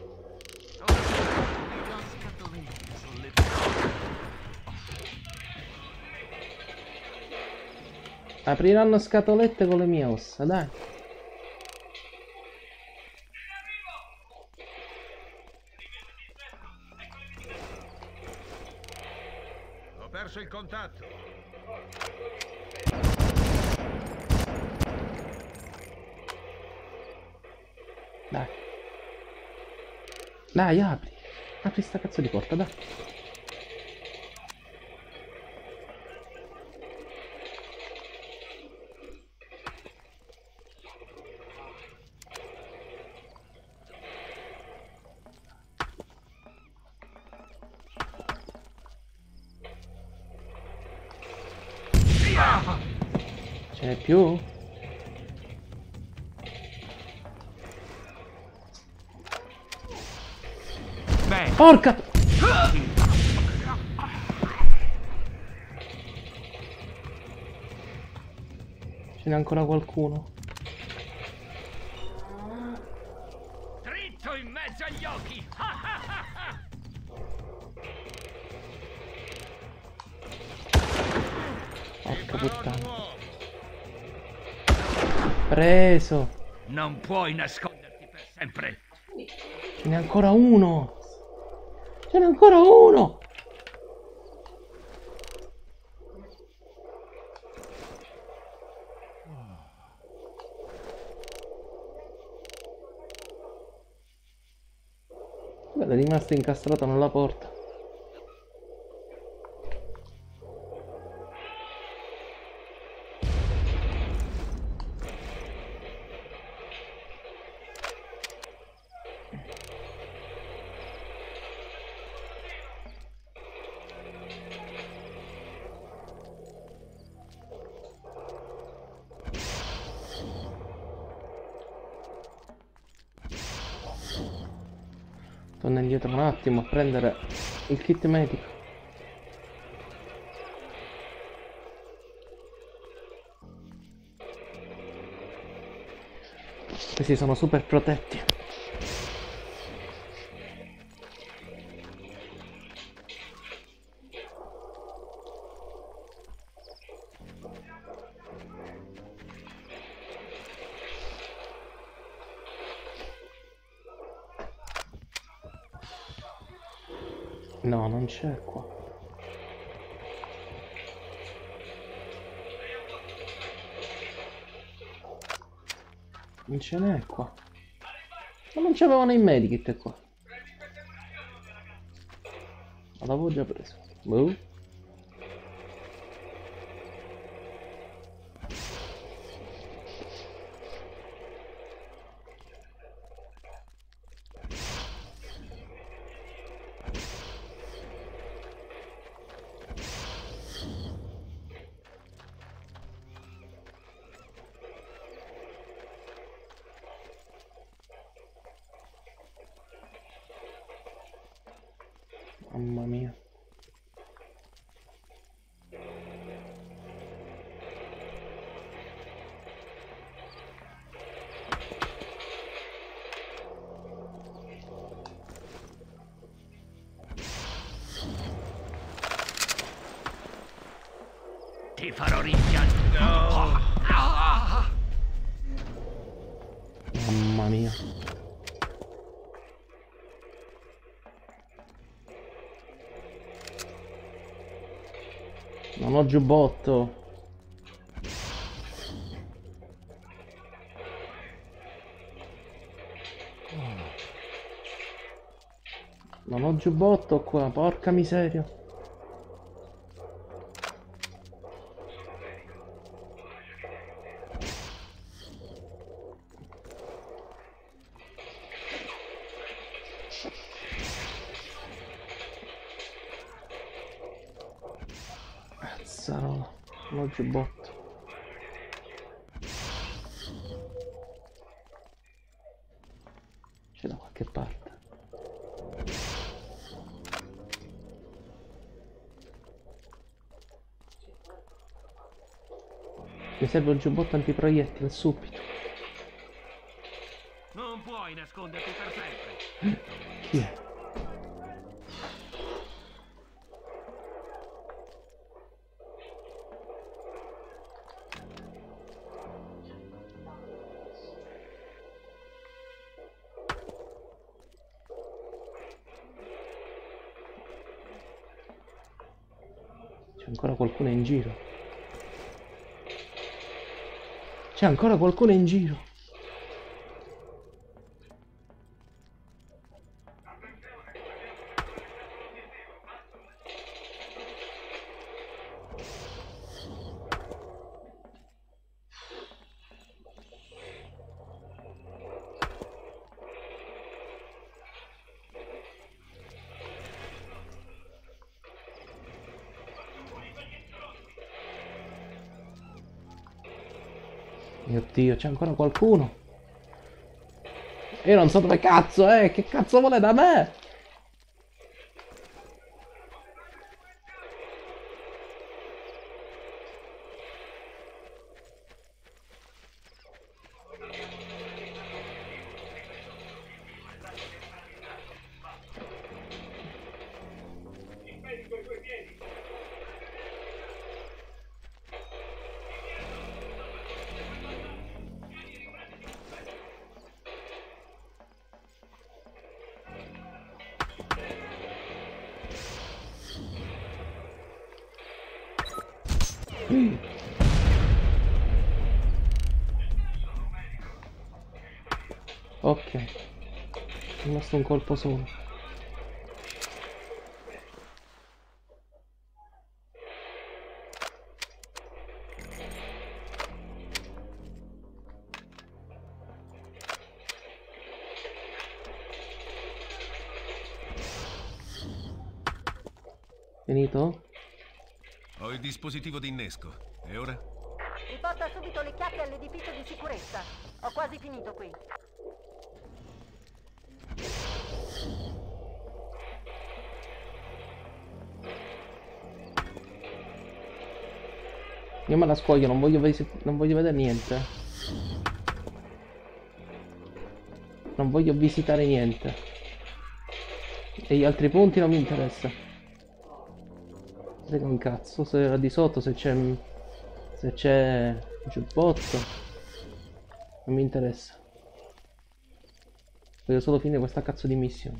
Apriranno scatolette con le mie ossa, dai. Il contatto. Dai. Dai, apri. Apri sta cazzo di porta, dai. Ce n'è più? Beh. Porca! Ce n'è ancora qualcuno? faccia agli occhi! Porca puttana. Preso. Non puoi nasconderti per sempre. Ce n'è ancora uno. Ce n'è ancora uno. Guarda, è rimasta incastrata nella porta. Torna indietro un attimo a prendere il kit medico. Questi sono super protetti. No, non c'è qua. Non ce n'è qua. Ma non c'avevano i medikit qua. Ma l'avevo già preso. Boh. Mamma mia. Ti farò rimpiangere. No. Mamma mia. Non ho giubbotto. Non ho giubbotto qua, porca miseria. Cazzarola, non ho giubbotto. C'è da qualche parte. Mi serve un giubbotto antiproiettile subito. Non puoi nasconderti per sempre. Chi è? C'è ancora qualcuno in giro. C'è ancora qualcuno in giro. Mio Dio, c'è ancora qualcuno. Io non so dove cazzo è, eh. Che cazzo vuole da me? Ok, è rimasto un colpo solo. Finito? Ho il dispositivo di innesco. E ora? Riporta subito le chiappe all'edificio di sicurezza. Ho quasi finito qui. Io me la scoglio, non voglio, non voglio vedere niente. Non voglio visitare niente. E gli altri punti non mi interessa. Un cazzo se era di sotto, se c'è se c'è giubbotto non mi interessa, voglio solo finire questa cazzo di missione.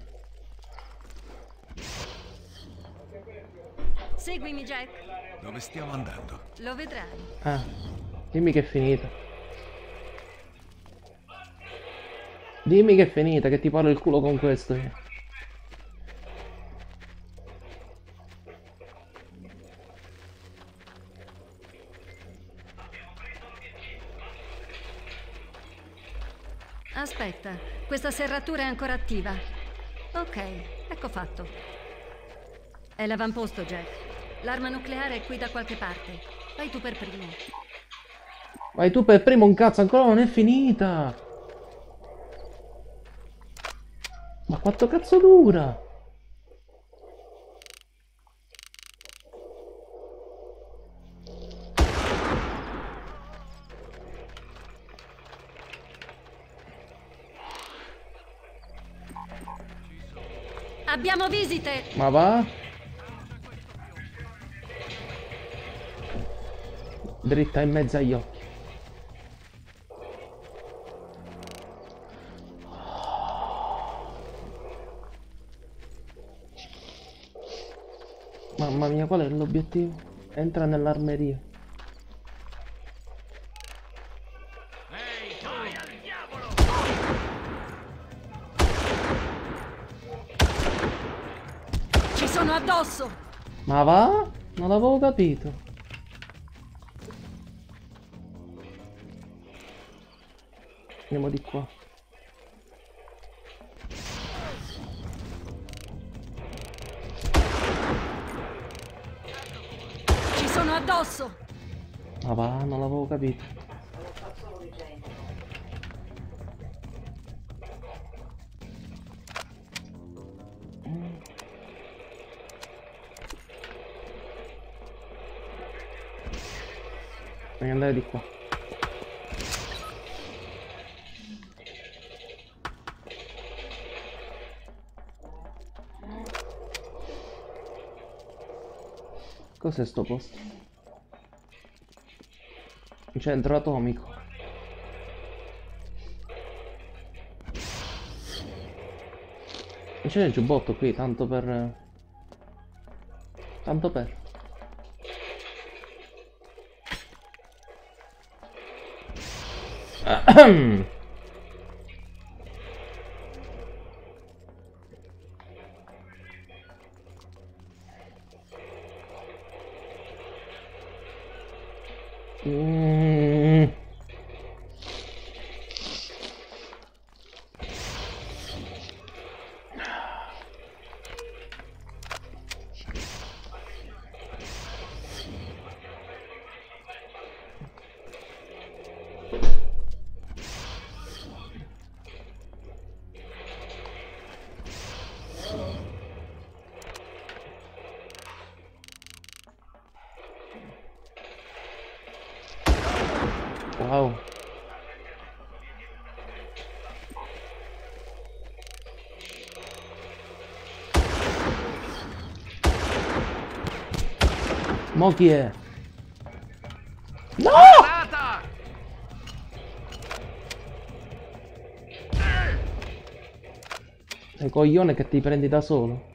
Seguimi Jack. Dove stiamo andando? Lo vedrai. Ah, dimmi che è finita, dimmi che è finita, che ti parlo il culo con questo io. Aspetta, questa serratura è ancora attiva. Ok, ecco fatto. È l'avamposto, Jack. L'arma nucleare è qui da qualche parte. Vai tu per primo. Vai tu per primo, un cazzo, ancora non è finita. Ma quanto cazzo dura? Abbiamo visite! Ma va? Dritta in mezzo agli occhi. Mamma mia, qual è l'obiettivo? Entra nell'armeria. Addosso. Ma va? Non l'avevo capito. Andiamo di qua. Ci sono addosso. Ma va? Non l'avevo capito. Voglio andare di qua. Cos'è sto posto? Un centro atomico. E c'è il giubbotto qui, tanto per... Tanto per... mm. Wow. Mo chi è? No! Sei coglione che ti prendi da solo.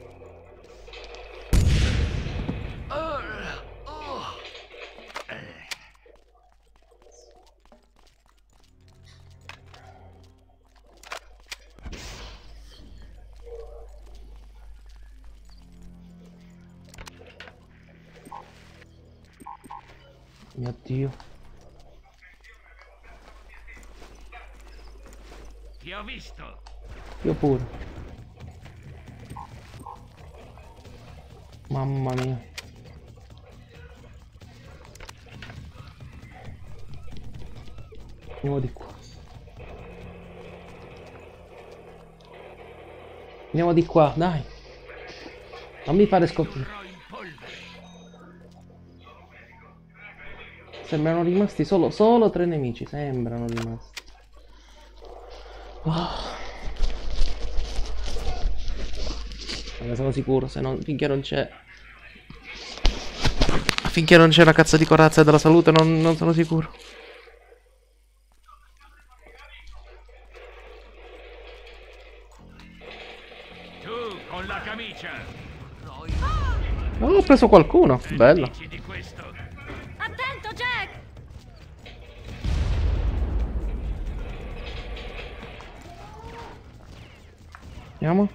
Meu Dio. Ti ho visto. Io pure. Mamma mia. Andiamo di qua. Andiamo di qua, dai. Non mi fare scoprire. Sembrano rimasti solo, solo tre nemici, sembrano rimasti. Oh. Allora, sono sicuro, se non, finché non c'è... Finché non c'è la cazzo di corazza della salute, non, non sono sicuro. Tu con la camicia. Oh, ho preso qualcuno, bello. Andiamo.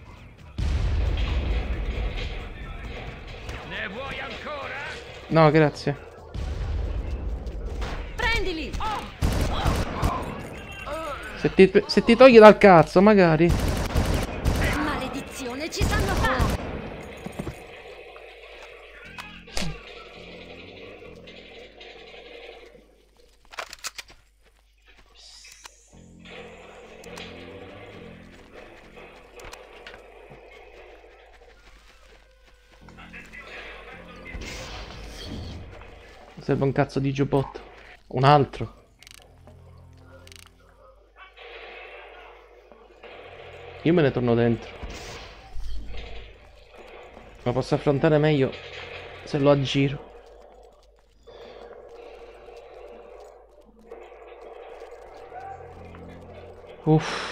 Ne vuoi ancora? No, grazie. Prendili. Oh. Oh. Oh. Se, ti, se ti togli dal cazzo, magari. Maledizione, ci sanno fare. Serve un cazzo di giubbotto. Un altro. Io me ne torno dentro. Ma posso affrontare meglio se lo aggiro. Uff.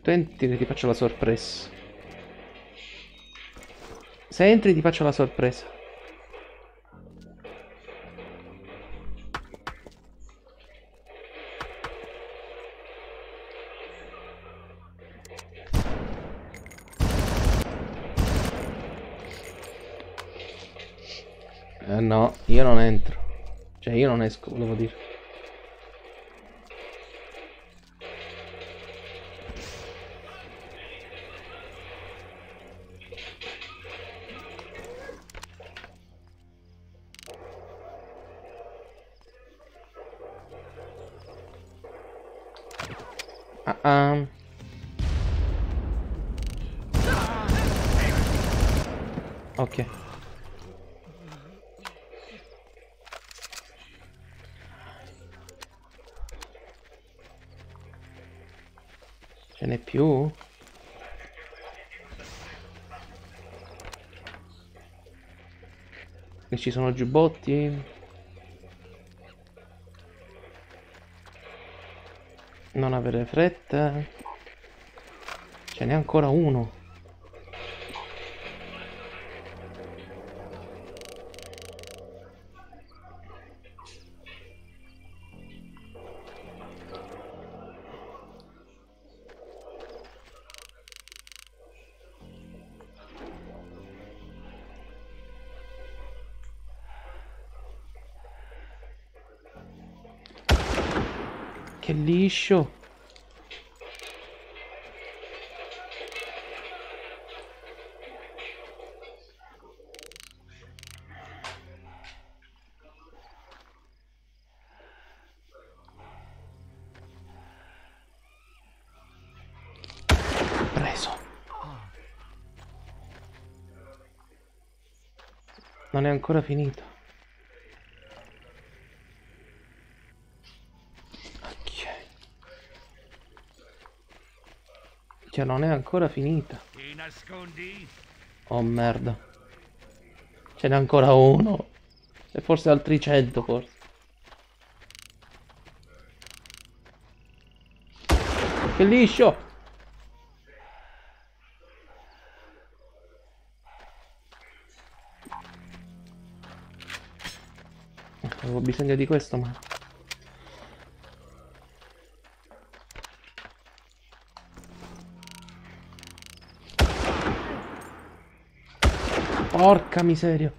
Tu entri che ti faccio la sorpresa. Se entri ti faccio la sorpresa. Eh no, io non entro. Cioè io non esco, volevo dire. Ah ah. Ok. Ce n'è più? E ci sono giubbotti? Non avere fretta. Ce n'è ancora uno. Che liscio. Preso. Non è ancora finito. Cioè non è ancora finita. Ti nascondi? Oh merda. Ce n'è ancora uno. E forse altri cento forse. Che liscio. Avevo bisogno di questo ma... Porca miseria.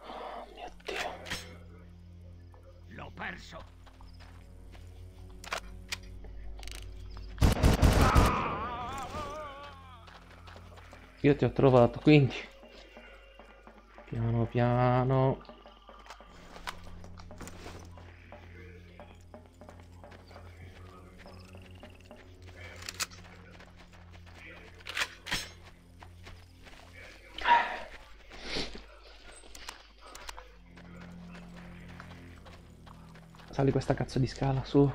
Oh mio Dio. L'ho perso. Io ti ho trovato, quindi piano piano. Sali questa cazzo di scala, su.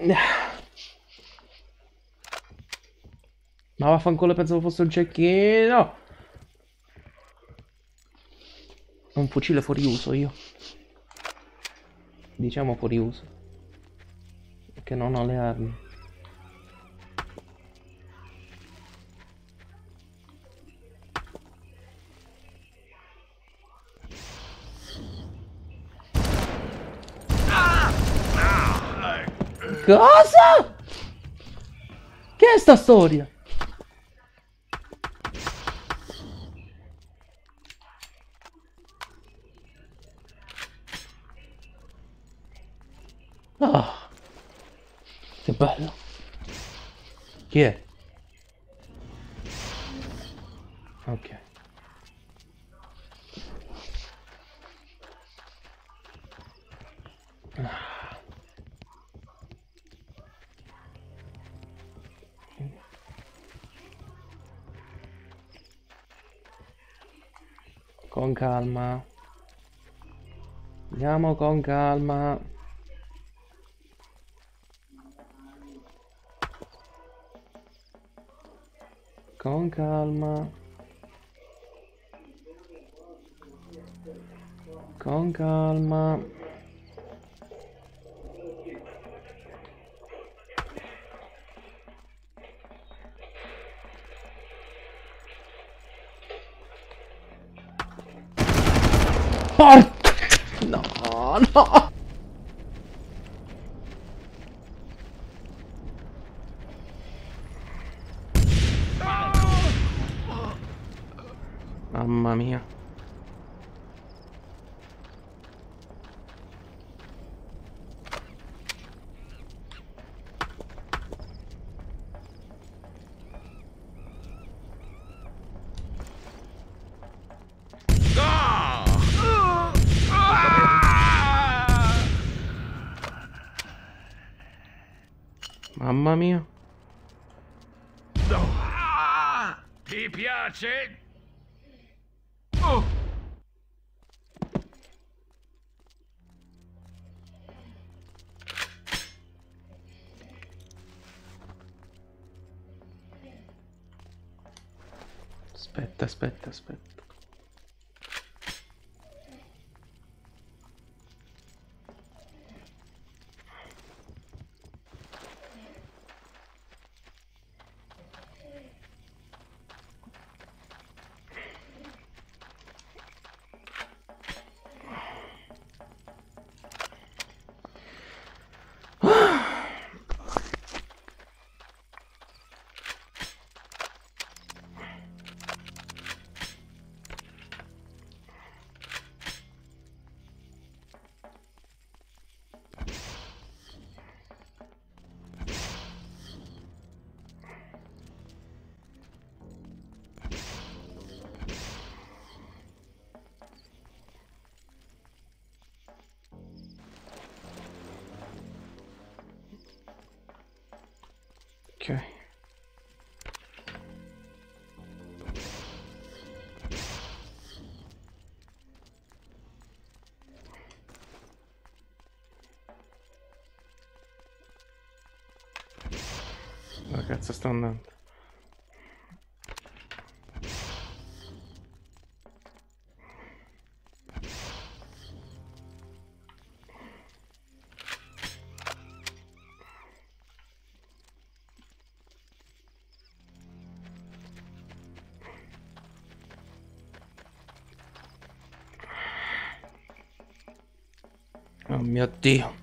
Ma vaffanculo, pensavo fosse un cecchino. Ho un fucile fuori uso io. Diciamo fuori uso, perché non ho le armi. Cosa? Che è sta storia? Ah, che bello. Chi è? Ok. Con calma. Andiamo con calma. Con calma. Con calma. Porca! No, no! Mamma mia. Mamma mia. Ah, ti piace? Oh. Aspetta, aspetta, aspetta. Okay. La cazzo sta andando. Oh mio Dio.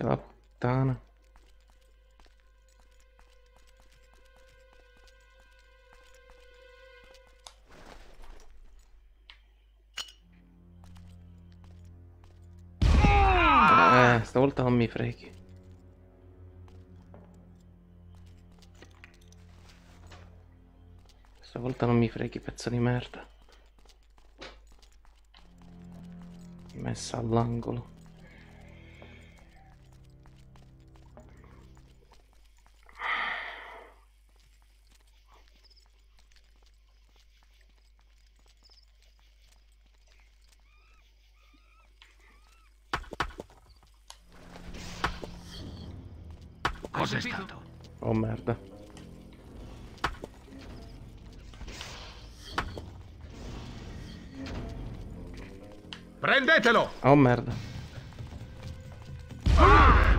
Ce la puttana. Eh, stavolta non mi freghi. Stavolta non mi freghi, pezzo di merda. Messa all'angolo. Cos'è stato? Oh merda. Prendetelo! Oh merda. Ah!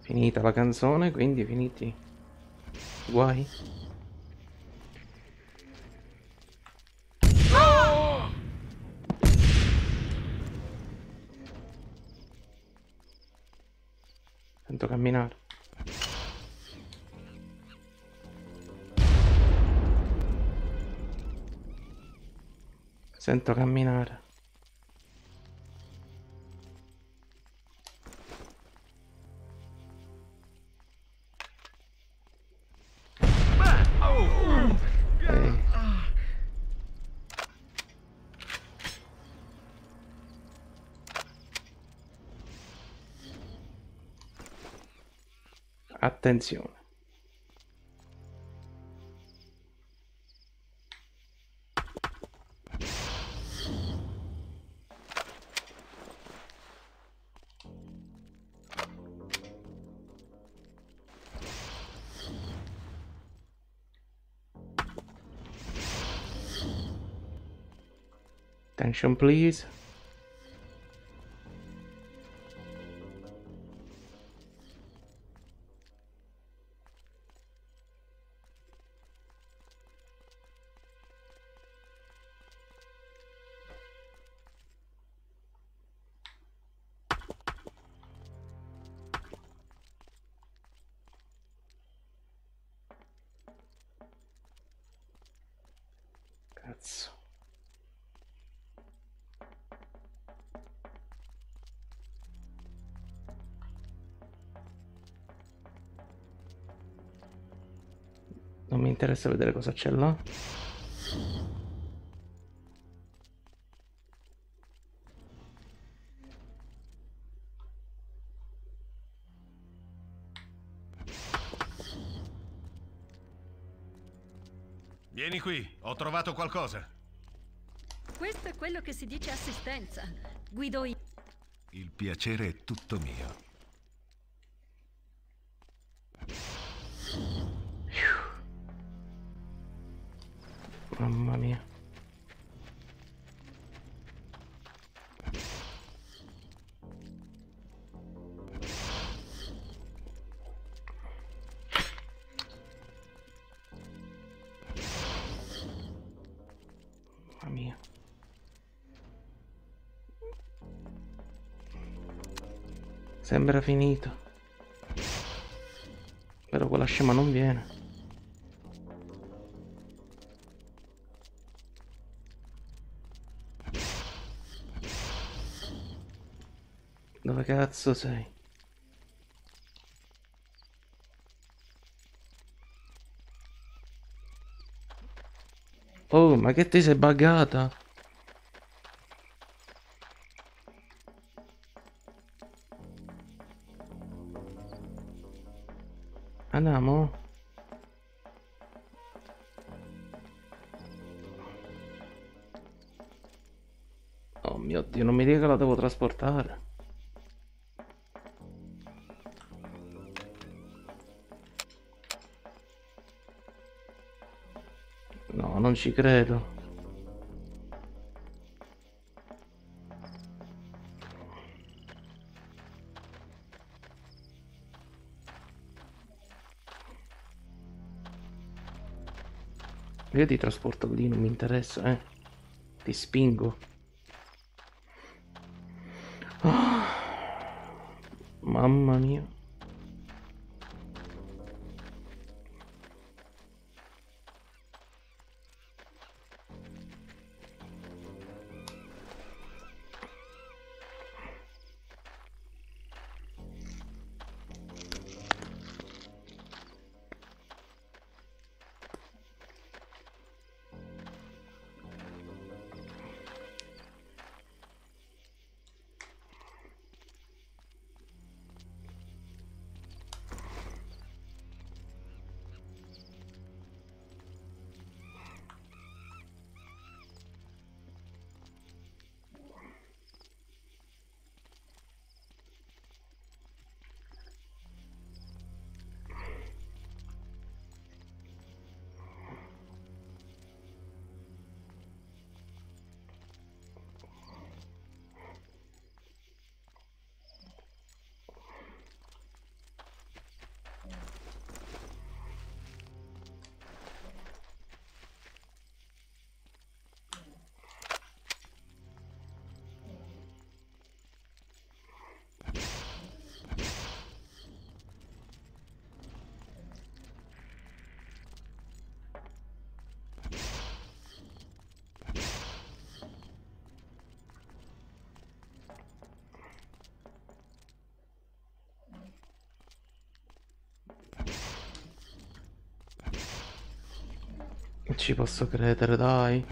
Finita la canzone, quindi finiti guai. Ah! Sento camminare. Sento camminare. Ehi. Attenzione. Attention, please. Cazzo. Non mi interessa vedere cosa c'è là. Vieni qui, ho trovato qualcosa. Questo è quello che si dice assistenza. Guido io. Il piacere è tutto mio. Mamma mia. Mamma mia. Sembra finito. Però quella scema non viene. Dove cazzo sei? Oh, ma che ti sei buggata? Andiamo? Oh mio Dio, non mi dica che la devo trasportare. No, non ci credo. Io ti trasporto lì, non mi interessa, eh. Ti spingo. Mamma mia. Ci posso credere, dai.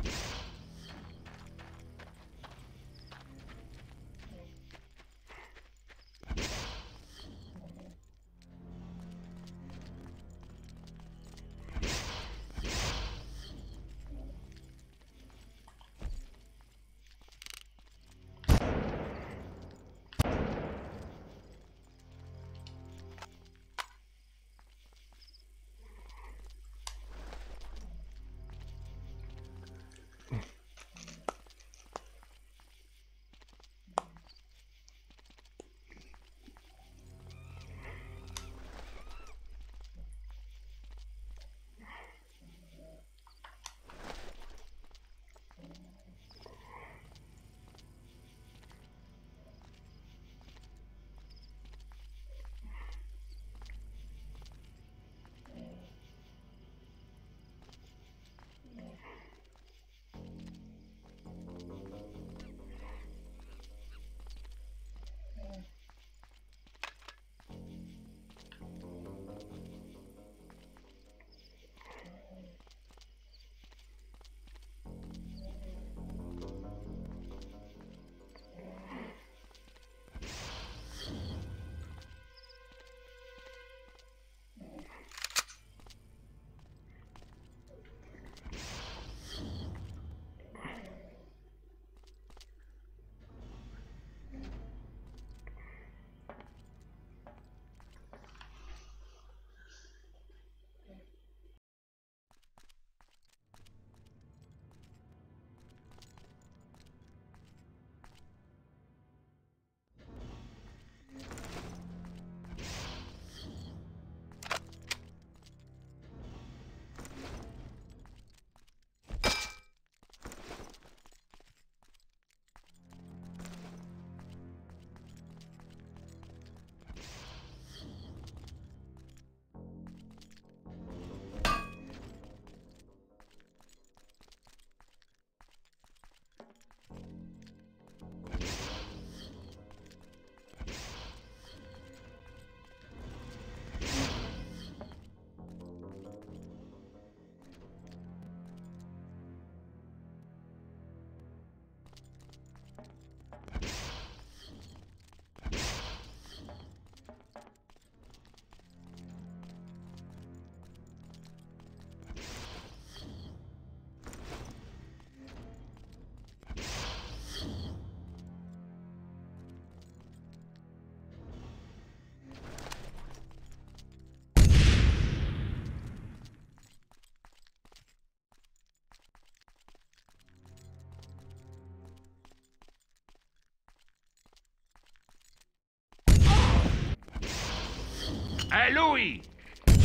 È lui!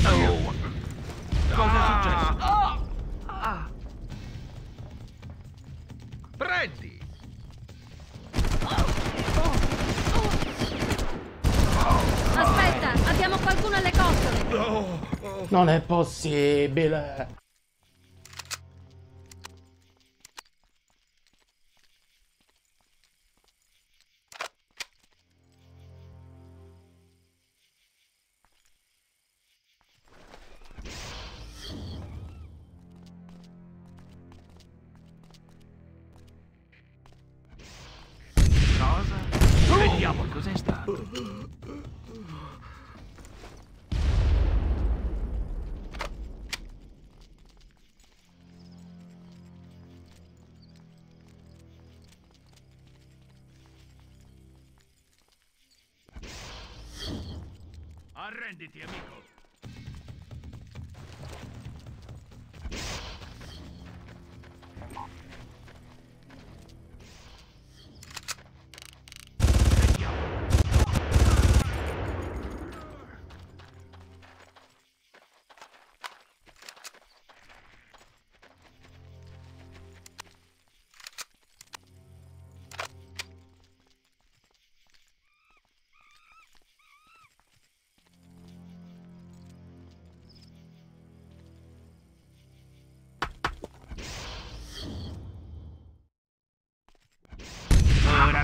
Oh. Cosa ah. è successo? Oh. Ah. Prendi! Oh. Oh. Oh. Oh. Non è possibile. Arrenditi, amico.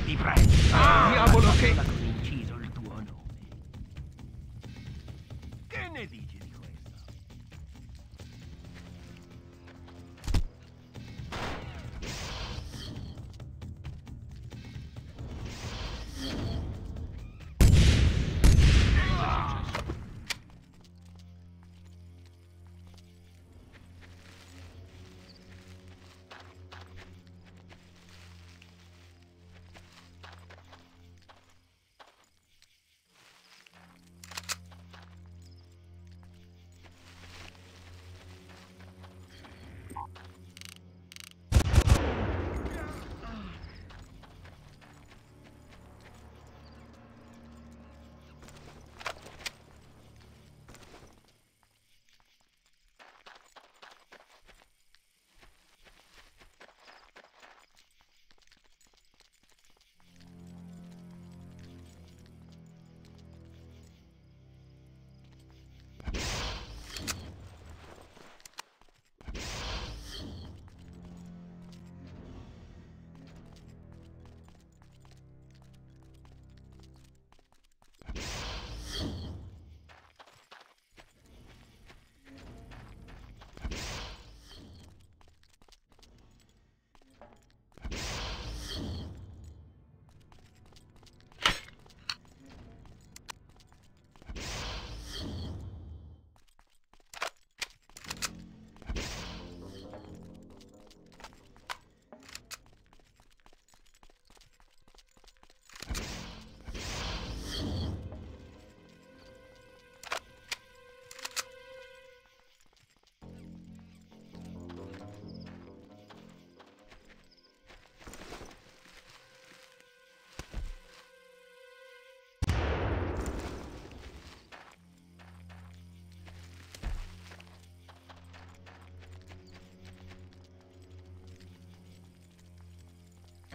Ti prego. Ah, diavolo che... Con inciso il tuo nome. Che ne dici di questo? Ah.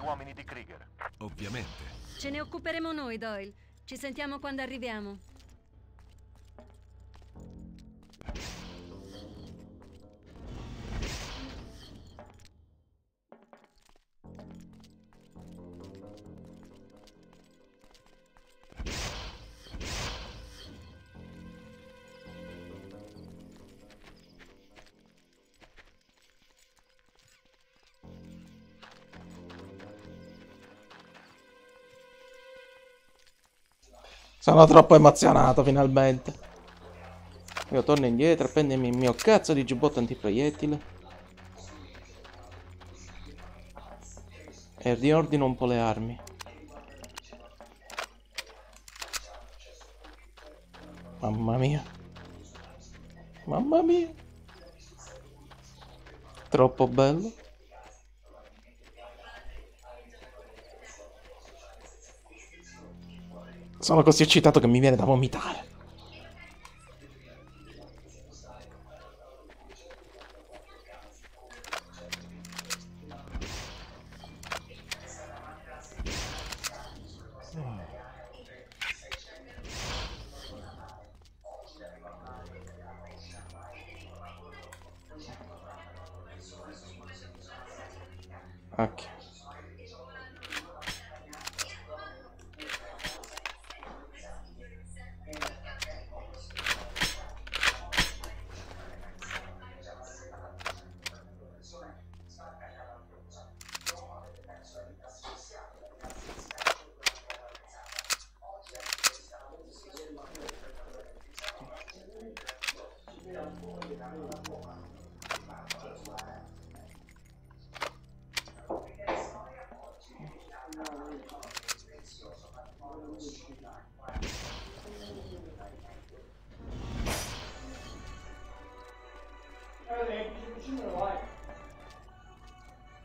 Uomini di Krieger. Ovviamente. Ce ne occuperemo noi, Doyle. Ci sentiamo quando arriviamo. Sono troppo emozionato, finalmente. Io torno indietro a prendermi il mio cazzo di giubbotto antiproiettile. E riordino un po' le armi. Mamma mia. Mamma mia. Troppo bello. Sono così eccitato che mi viene da vomitare. Aqui.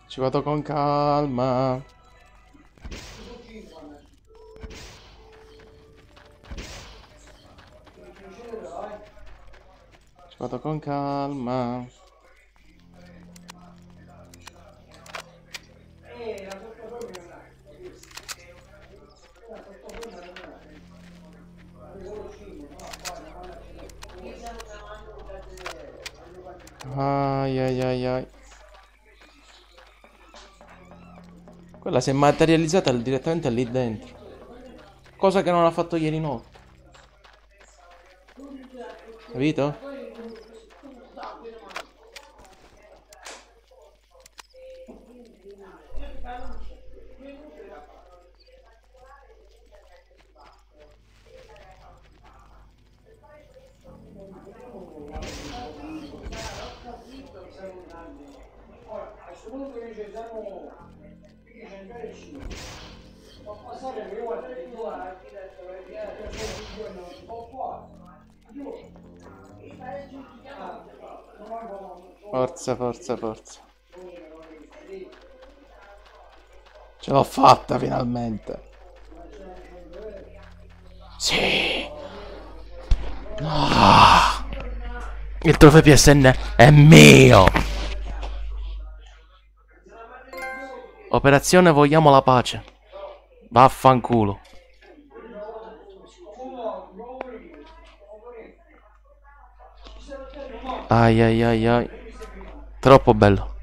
Ci vado con calma. Ci vado con calma. Ai ai ai ai. Quella si è materializzata direttamente lì dentro. Cosa che non ha fatto ieri notte. Capito? Forza, forza, forza. Ce l'ho fatta finalmente. Sì. Ah. Il trofeo P S N è mio. Operazione vogliamo la pace. Vaffanculo. Ai ai ai ai. Troppo bello.